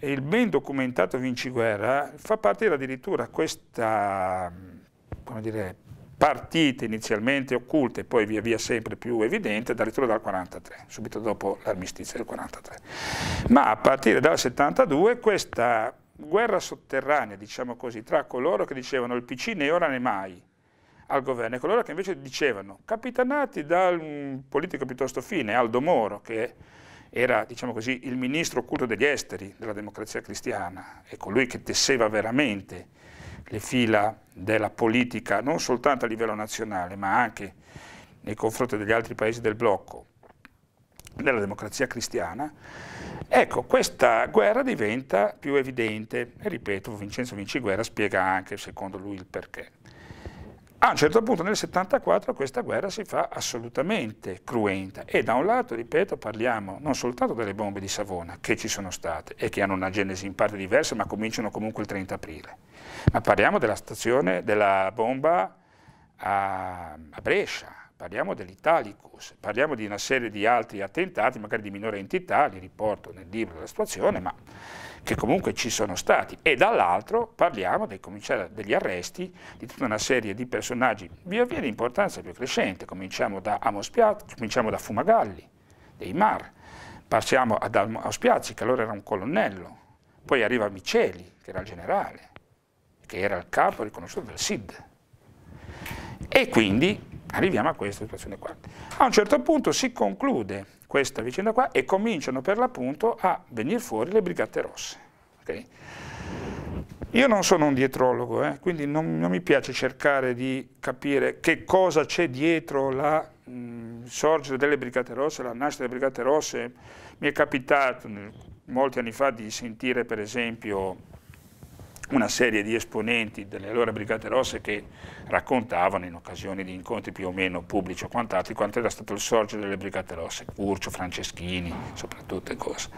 il ben documentato Vinciguerra fa partire addirittura questa, come dire, partite inizialmente occulte e poi via via sempre più evidente dal ritorno dal quarantatré, subito dopo l'armistizio del quarantatré. Ma a partire dal settantadue questa guerra sotterranea, diciamo così, tra coloro che dicevano il P C né ora né mai al governo e coloro che invece dicevano, capitanati da un politico piuttosto fine, Aldo Moro, che era, diciamo così, il ministro occulto degli esteri della Democrazia Cristiana e colui che tesseva veramente le fila della politica non soltanto a livello nazionale ma anche nei confronti degli altri paesi del blocco della Democrazia Cristiana. Ecco, questa guerra diventa più evidente e, ripeto, Vincenzo Vinciguerra spiega anche secondo lui il perché. A un certo punto nel settantaquattro questa guerra si fa assolutamente cruenta e da un lato, ripeto, parliamo non soltanto delle bombe di Savona che ci sono state e che hanno una genesi in parte diversa ma cominciano comunque il trenta aprile, ma parliamo della stazione della bomba a, a Brescia, parliamo dell'Italicus, parliamo di una serie di altri attentati magari di minore entità, li riporto nel libro della situazione, ma che comunque ci sono stati, e dall'altro parliamo del cominciare degli arresti di tutta una serie di personaggi via via di importanza più crescente, cominciamo da Amos Piazzi, cominciamo da Fumagalli, dei Mar, passiamo ad Amos Piazzi che allora era un colonnello, poi arriva Miceli che era il generale, che era il capo riconosciuto del S I D, e quindi arriviamo a questa situazione qua. A un certo punto si conclude questa vicenda qua e cominciano per l'appunto a venire fuori le Brigate Rosse. Okay? Io non sono un dietrologo, eh, quindi non, non mi piace cercare di capire che cosa c'è dietro la mh, sorgere delle Brigate Rosse, la nascita delle Brigate Rosse. Mi è capitato molti anni fa di sentire per esempio una serie di esponenti delle allora Brigate Rosse che raccontavano in occasione di incontri più o meno pubblici o quant'altro quanto era stato il sorgere delle Brigate Rosse, Curcio, Franceschini, soprattutto e cose.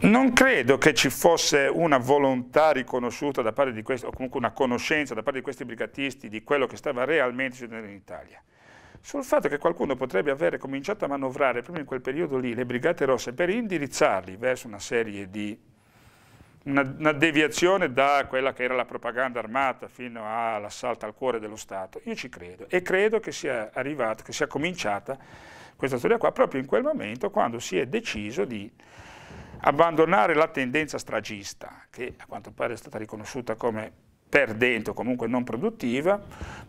Non credo che ci fosse una volontà riconosciuta da parte di questi, o comunque una conoscenza da parte di questi brigatisti di quello che stava realmente succedendo in Italia. Sul fatto che qualcuno potrebbe avere cominciato a manovrare proprio in quel periodo lì le Brigate Rosse per indirizzarli verso una serie di, una, una deviazione da quella che era la propaganda armata fino all'assalto al cuore dello Stato, io ci credo e credo che sia arrivato, che sia cominciata questa storia qua proprio in quel momento quando si è deciso di abbandonare la tendenza stragista, che a quanto pare è stata riconosciuta come perdente o comunque non produttiva,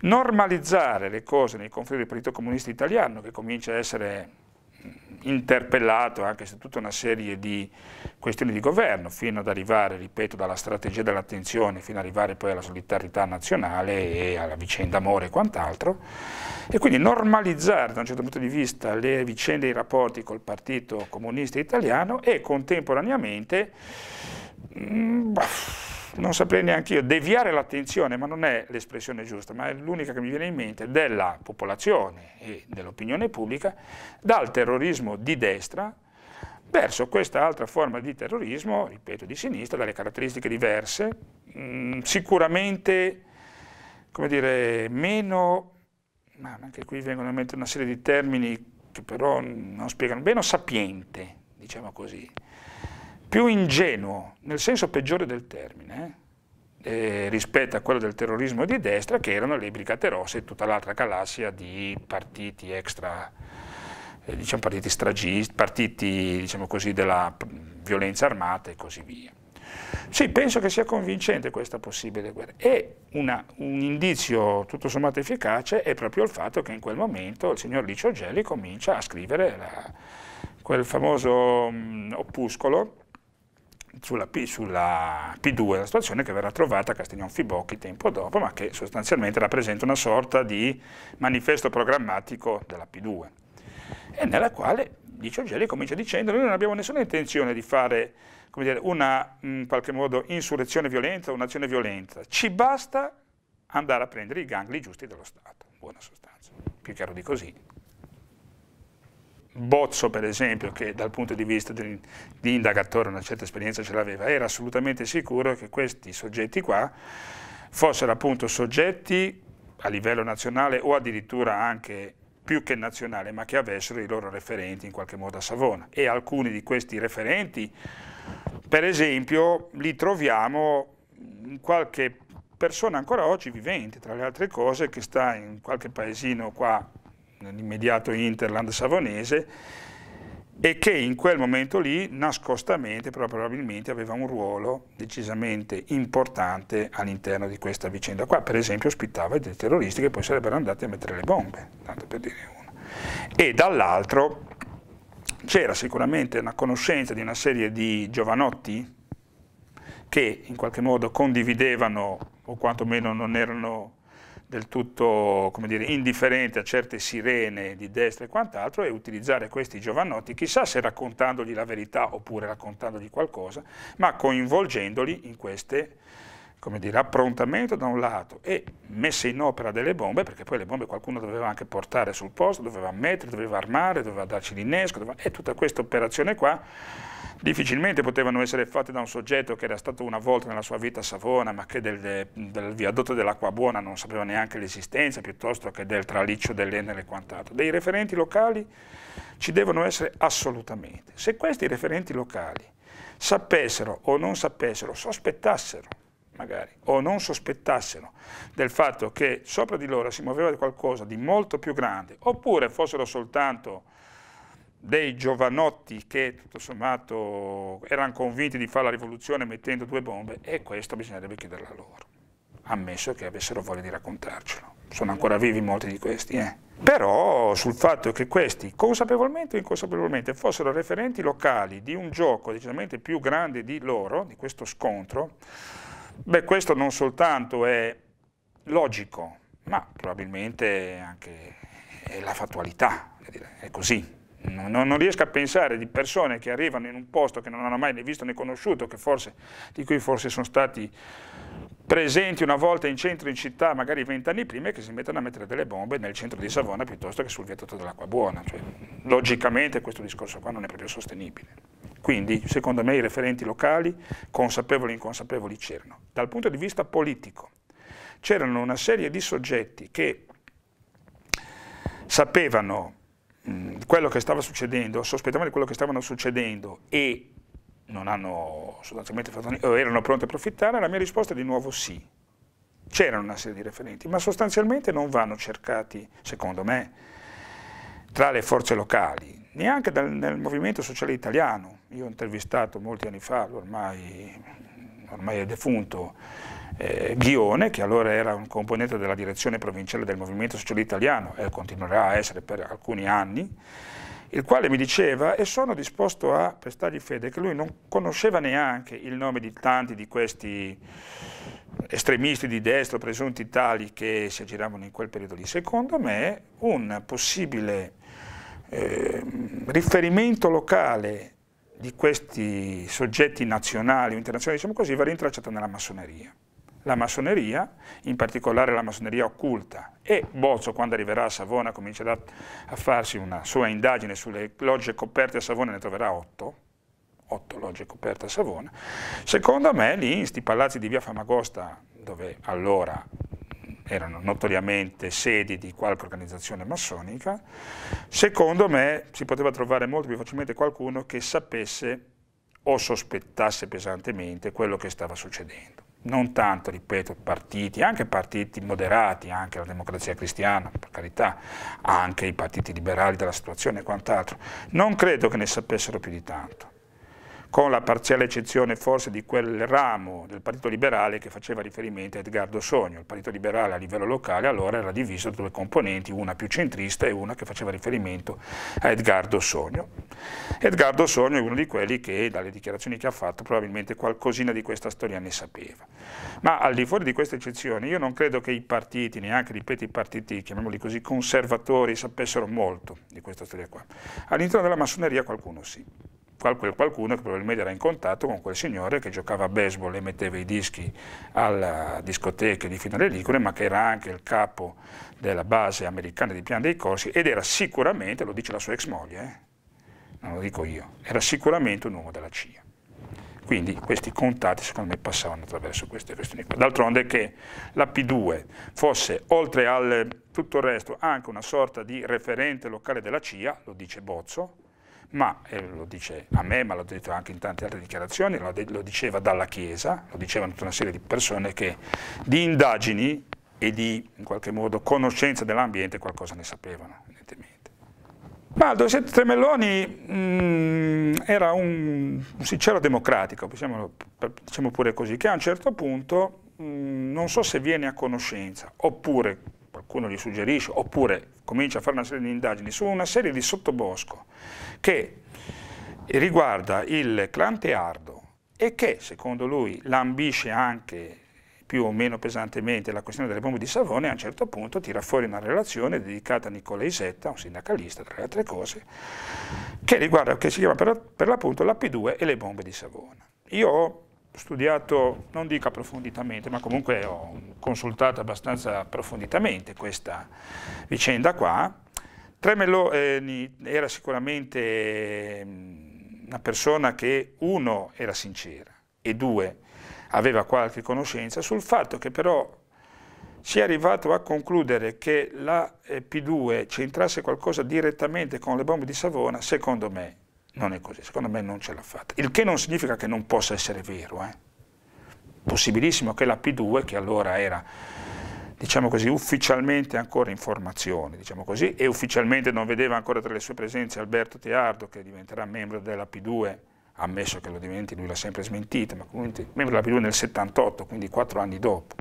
normalizzare le cose nei confronti del Partito Comunista Italiano, che comincia a essere interpellato anche su tutta una serie di questioni di governo, fino ad arrivare, ripeto, dalla strategia dell'attenzione, fino ad arrivare poi alla solidarietà nazionale e alla vicenda amore e quant'altro, e quindi normalizzare da un certo punto di vista le vicende e i rapporti col Partito Comunista Italiano e contemporaneamente mh, non saprei neanche io, deviare l'attenzione, ma non è l'espressione giusta, ma è l'unica che mi viene in mente, della popolazione e dell'opinione pubblica dal terrorismo di destra verso questa altra forma di terrorismo, ripeto, di sinistra, dalle caratteristiche diverse, mh, sicuramente, come dire, meno, ma anche qui vengono in mente una serie di termini che però non spiegano, meno sapiente, diciamo così, più ingenuo, nel senso peggiore del termine, eh, rispetto a quello del terrorismo di destra, che erano le Brigate Rosse e tutta l'altra galassia di partiti extra, eh, diciamo partiti stragisti, partiti diciamo così, della violenza armata e così via. Sì, penso che sia convincente questa possibile guerra e una, un indizio tutto sommato efficace è proprio il fatto che in quel momento il signor Licio Gelli comincia a scrivere la, quel famoso mh, opuscolo Sulla, P, sulla P due, la situazione che verrà trovata a Castiglionfibocchi tempo dopo, ma che sostanzialmente rappresenta una sorta di manifesto programmatico della P due, e nella quale Licio Gelli comincia dicendo: noi non abbiamo nessuna intenzione di fare, come dire, una in qualche modo insurrezione violenta o un'azione violenta, ci basta andare a prendere i gangli giusti dello Stato, in buona sostanza, più chiaro di così. Bozzo, per esempio, che dal punto di vista di, di indagatore una certa esperienza ce l'aveva, era assolutamente sicuro che questi soggetti qua fossero appunto soggetti a livello nazionale o addirittura anche più che nazionale, ma che avessero i loro referenti in qualche modo a Savona, e alcuni di questi referenti, per esempio, li troviamo in qualche persona ancora oggi vivente, tra le altre cose, che sta in qualche paesino qua nell'immediato hinterland savonese e che in quel momento lì nascostamente però probabilmente aveva un ruolo decisamente importante all'interno di questa vicenda qua, per esempio ospitava dei terroristi che poi sarebbero andati a mettere le bombe, tanto per dire uno, e dall'altro c'era sicuramente una conoscenza di una serie di giovanotti che in qualche modo condividevano o quantomeno non erano del tutto, come dire, indifferente a certe sirene di destra e quant'altro, e utilizzare questi giovanotti, chissà se raccontandogli la verità oppure raccontandogli qualcosa, ma coinvolgendoli in queste, come dire, approntamento da un lato e messa in opera delle bombe, perché poi le bombe qualcuno doveva anche portare sul posto, doveva mettere, doveva armare, doveva darci l'innesco, doveva... e tutta questa operazione qua difficilmente potevano essere fatte da un soggetto che era stato una volta nella sua vita a Savona, ma che del, del viadotto dell'Acqua Buona non sapeva neanche l'esistenza, piuttosto che del traliccio dell'Enel e quant'altro. Dei referenti locali ci devono essere assolutamente. Se questi referenti locali sapessero o non sapessero, sospettassero magari, o non sospettassero del fatto che sopra di loro si muoveva qualcosa di molto più grande, oppure fossero soltanto dei giovanotti che tutto sommato erano convinti di fare la rivoluzione mettendo due bombe, e questo bisognerebbe chiederlo a loro, ammesso che avessero voglia di raccontarcelo. Sono ancora vivi molti di questi, eh. Però sul fatto che questi, consapevolmente o inconsapevolmente, fossero referenti locali di un gioco decisamente più grande di loro, di questo scontro, beh, questo non soltanto è logico, ma probabilmente anche è la fattualità, è così. Non, non riesco a pensare di persone che arrivano in un posto che non hanno mai né visto né conosciuto, che forse, di cui forse sono stati presenti una volta in centro in città magari vent'anni prima, e che si mettono a mettere delle bombe nel centro di Savona piuttosto che sul viadotto dell'Acqua Buona. Cioè, logicamente questo discorso qua non è proprio sostenibile. Quindi, secondo me, i referenti locali, consapevoli e inconsapevoli, c'erano. Dal punto di vista politico, c'erano una serie di soggetti che sapevano mh, quello che stava succedendo, sospettavano quello che stavano succedendo e non hanno sostanzialmente fatto, erano pronti a approfittare. La mia risposta è di nuovo sì. C'erano una serie di referenti, ma sostanzialmente non vanno cercati, secondo me, tra le forze locali, neanche dal, nel movimento sociale italiano. Io ho intervistato molti anni fa, ormai, ormai è defunto, eh, Ghione, che allora era un componente della direzione provinciale del movimento sociale italiano e continuerà a essere per alcuni anni, il quale mi diceva, e sono disposto a prestargli fede, che lui non conosceva neanche il nome di tanti di questi estremisti di destra, presunti tali, che si aggiravano in quel periodo lì. Secondo me un possibile eh, riferimento locale di questi soggetti nazionali o internazionali, diciamo così, va rintracciato nella massoneria. La massoneria, in particolare la massoneria occulta, e Bozzo, quando arriverà a Savona, comincerà a farsi una sua indagine sulle logge coperte a Savona, ne troverà otto, otto logge coperte a Savona. Secondo me lì, in questi palazzi di via Famagosta, dove allora erano notoriamente sedi di qualche organizzazione massonica, secondo me si poteva trovare molto più facilmente qualcuno che sapesse o sospettasse pesantemente quello che stava succedendo. Non tanto, ripeto, partiti, anche partiti moderati, anche la Democrazia Cristiana, per carità, anche i partiti liberali della situazione e quant'altro, non credo che ne sapessero più di tanto, con la parziale eccezione forse di quel ramo del Partito Liberale che faceva riferimento a Edgardo Sogno. Il Partito Liberale a livello locale allora era diviso da due componenti, una più centrista e una che faceva riferimento a Edgardo Sogno. Edgardo Sogno è uno di quelli che, dalle dichiarazioni che ha fatto, probabilmente qualcosina di questa storia ne sapeva. Ma al di fuori di queste eccezioni io non credo che i partiti, neanche, ripeto, i partiti, chiamiamoli così, conservatori, sapessero molto di questa storia qua. All'interno della massoneria qualcuno sì. Qualcuno che probabilmente era in contatto con quel signore che giocava a baseball e metteva i dischi alla discoteca di Finale Ligure, ma che era anche il capo della base americana di Pian dei Corsi ed era sicuramente, lo dice la sua ex moglie, eh? non lo dico io, era sicuramente un uomo della C I A. Quindi questi contatti secondo me passavano attraverso queste questioni. D'altronde che la P due fosse, oltre al tutto il resto, anche una sorta di referente locale della C I A, lo dice Bozzo, ma eh, lo dice a me, ma l'ho detto anche in tante altre dichiarazioni, lo, de lo diceva Dalla Chiesa, lo dicevano tutta una serie di persone che di indagini e di, in qualche modo, conoscenza dell'ambiente qualcosa ne sapevano, evidentemente. Ma Donizetto Tremelloni mh, era un, un sincero democratico, diciamo, diciamo pure così, che a un certo punto, mh, non so se viene a conoscenza, oppure qualcuno gli suggerisce, oppure comincia a fare una serie di indagini su una serie di sottobosco che riguarda il clan Teardo e che, secondo lui, lambisce anche più o meno pesantemente la questione delle bombe di Savona, e a un certo punto tira fuori una relazione dedicata a Nicola Isetta, un sindacalista, tra le altre cose, che riguarda, che si chiama per, per l'appunto la P due e le bombe di Savona. Io ho studiato, non dico approfonditamente, ma comunque ho consultato abbastanza approfonditamente questa vicenda qua. Tremelloni era sicuramente una persona che, uno, era sincera e due, aveva qualche conoscenza sul fatto che però si è arrivato a concludere che la P due c'entrasse qualcosa direttamente con le bombe di Savona, secondo me non è così, secondo me non ce l'ha fatta. Il che non significa che non possa essere vero. Eh? Possibilissimo che la P due, che allora era, diciamo così, ufficialmente ancora in formazione, diciamo così, e ufficialmente non vedeva ancora tra le sue presenze Alberto Teardo, che diventerà membro della P due, ammesso che lo diventi, lui l'ha sempre smentito, ma comunque membro della P due nel settantotto, quindi quattro anni dopo.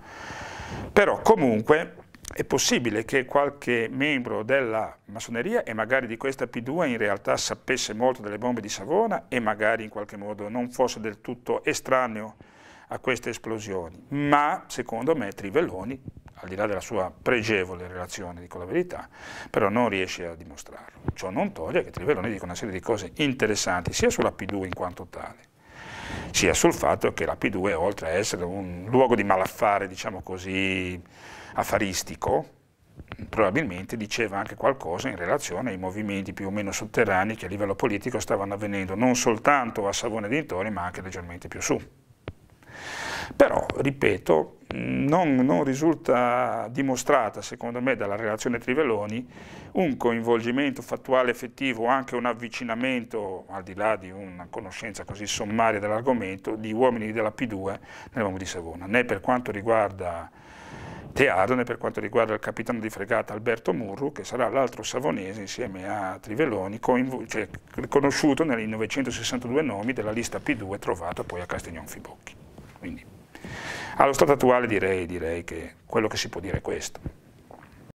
Però comunque è possibile che qualche membro della massoneria e magari di questa P due in realtà sapesse molto delle bombe di Savona e magari in qualche modo non fosse del tutto estraneo a queste esplosioni, ma secondo me Trivelloni, al di là della sua pregevole relazione, dico la verità, però non riesce a dimostrarlo. Ciò non toglie che Trivelloni dica una serie di cose interessanti sia sulla P due in quanto tale, sia sul fatto che la P due, oltre a essere un luogo di malaffare, diciamo così, affaristico, probabilmente diceva anche qualcosa in relazione ai movimenti più o meno sotterranei che a livello politico stavano avvenendo non soltanto a Savona e dintorni, ma anche leggermente più su. Però, ripeto, non, non risulta dimostrata, secondo me, dalla relazione Trivelloni un coinvolgimento fattuale effettivo, anche un avvicinamento, al di là di una conoscenza così sommaria dell'argomento, di uomini della P due nel Marmo di Savona, né per quanto riguarda Teardo, né per quanto riguarda il capitano di fregata Alberto Murru, che sarà l'altro savonese insieme a Trivelloni, cioè, riconosciuto nei novecentosessantadue nomi della lista P due trovata poi a Castignon Fibocchi. Quindi, allo stato attuale direi, direi che quello che si può dire è questo.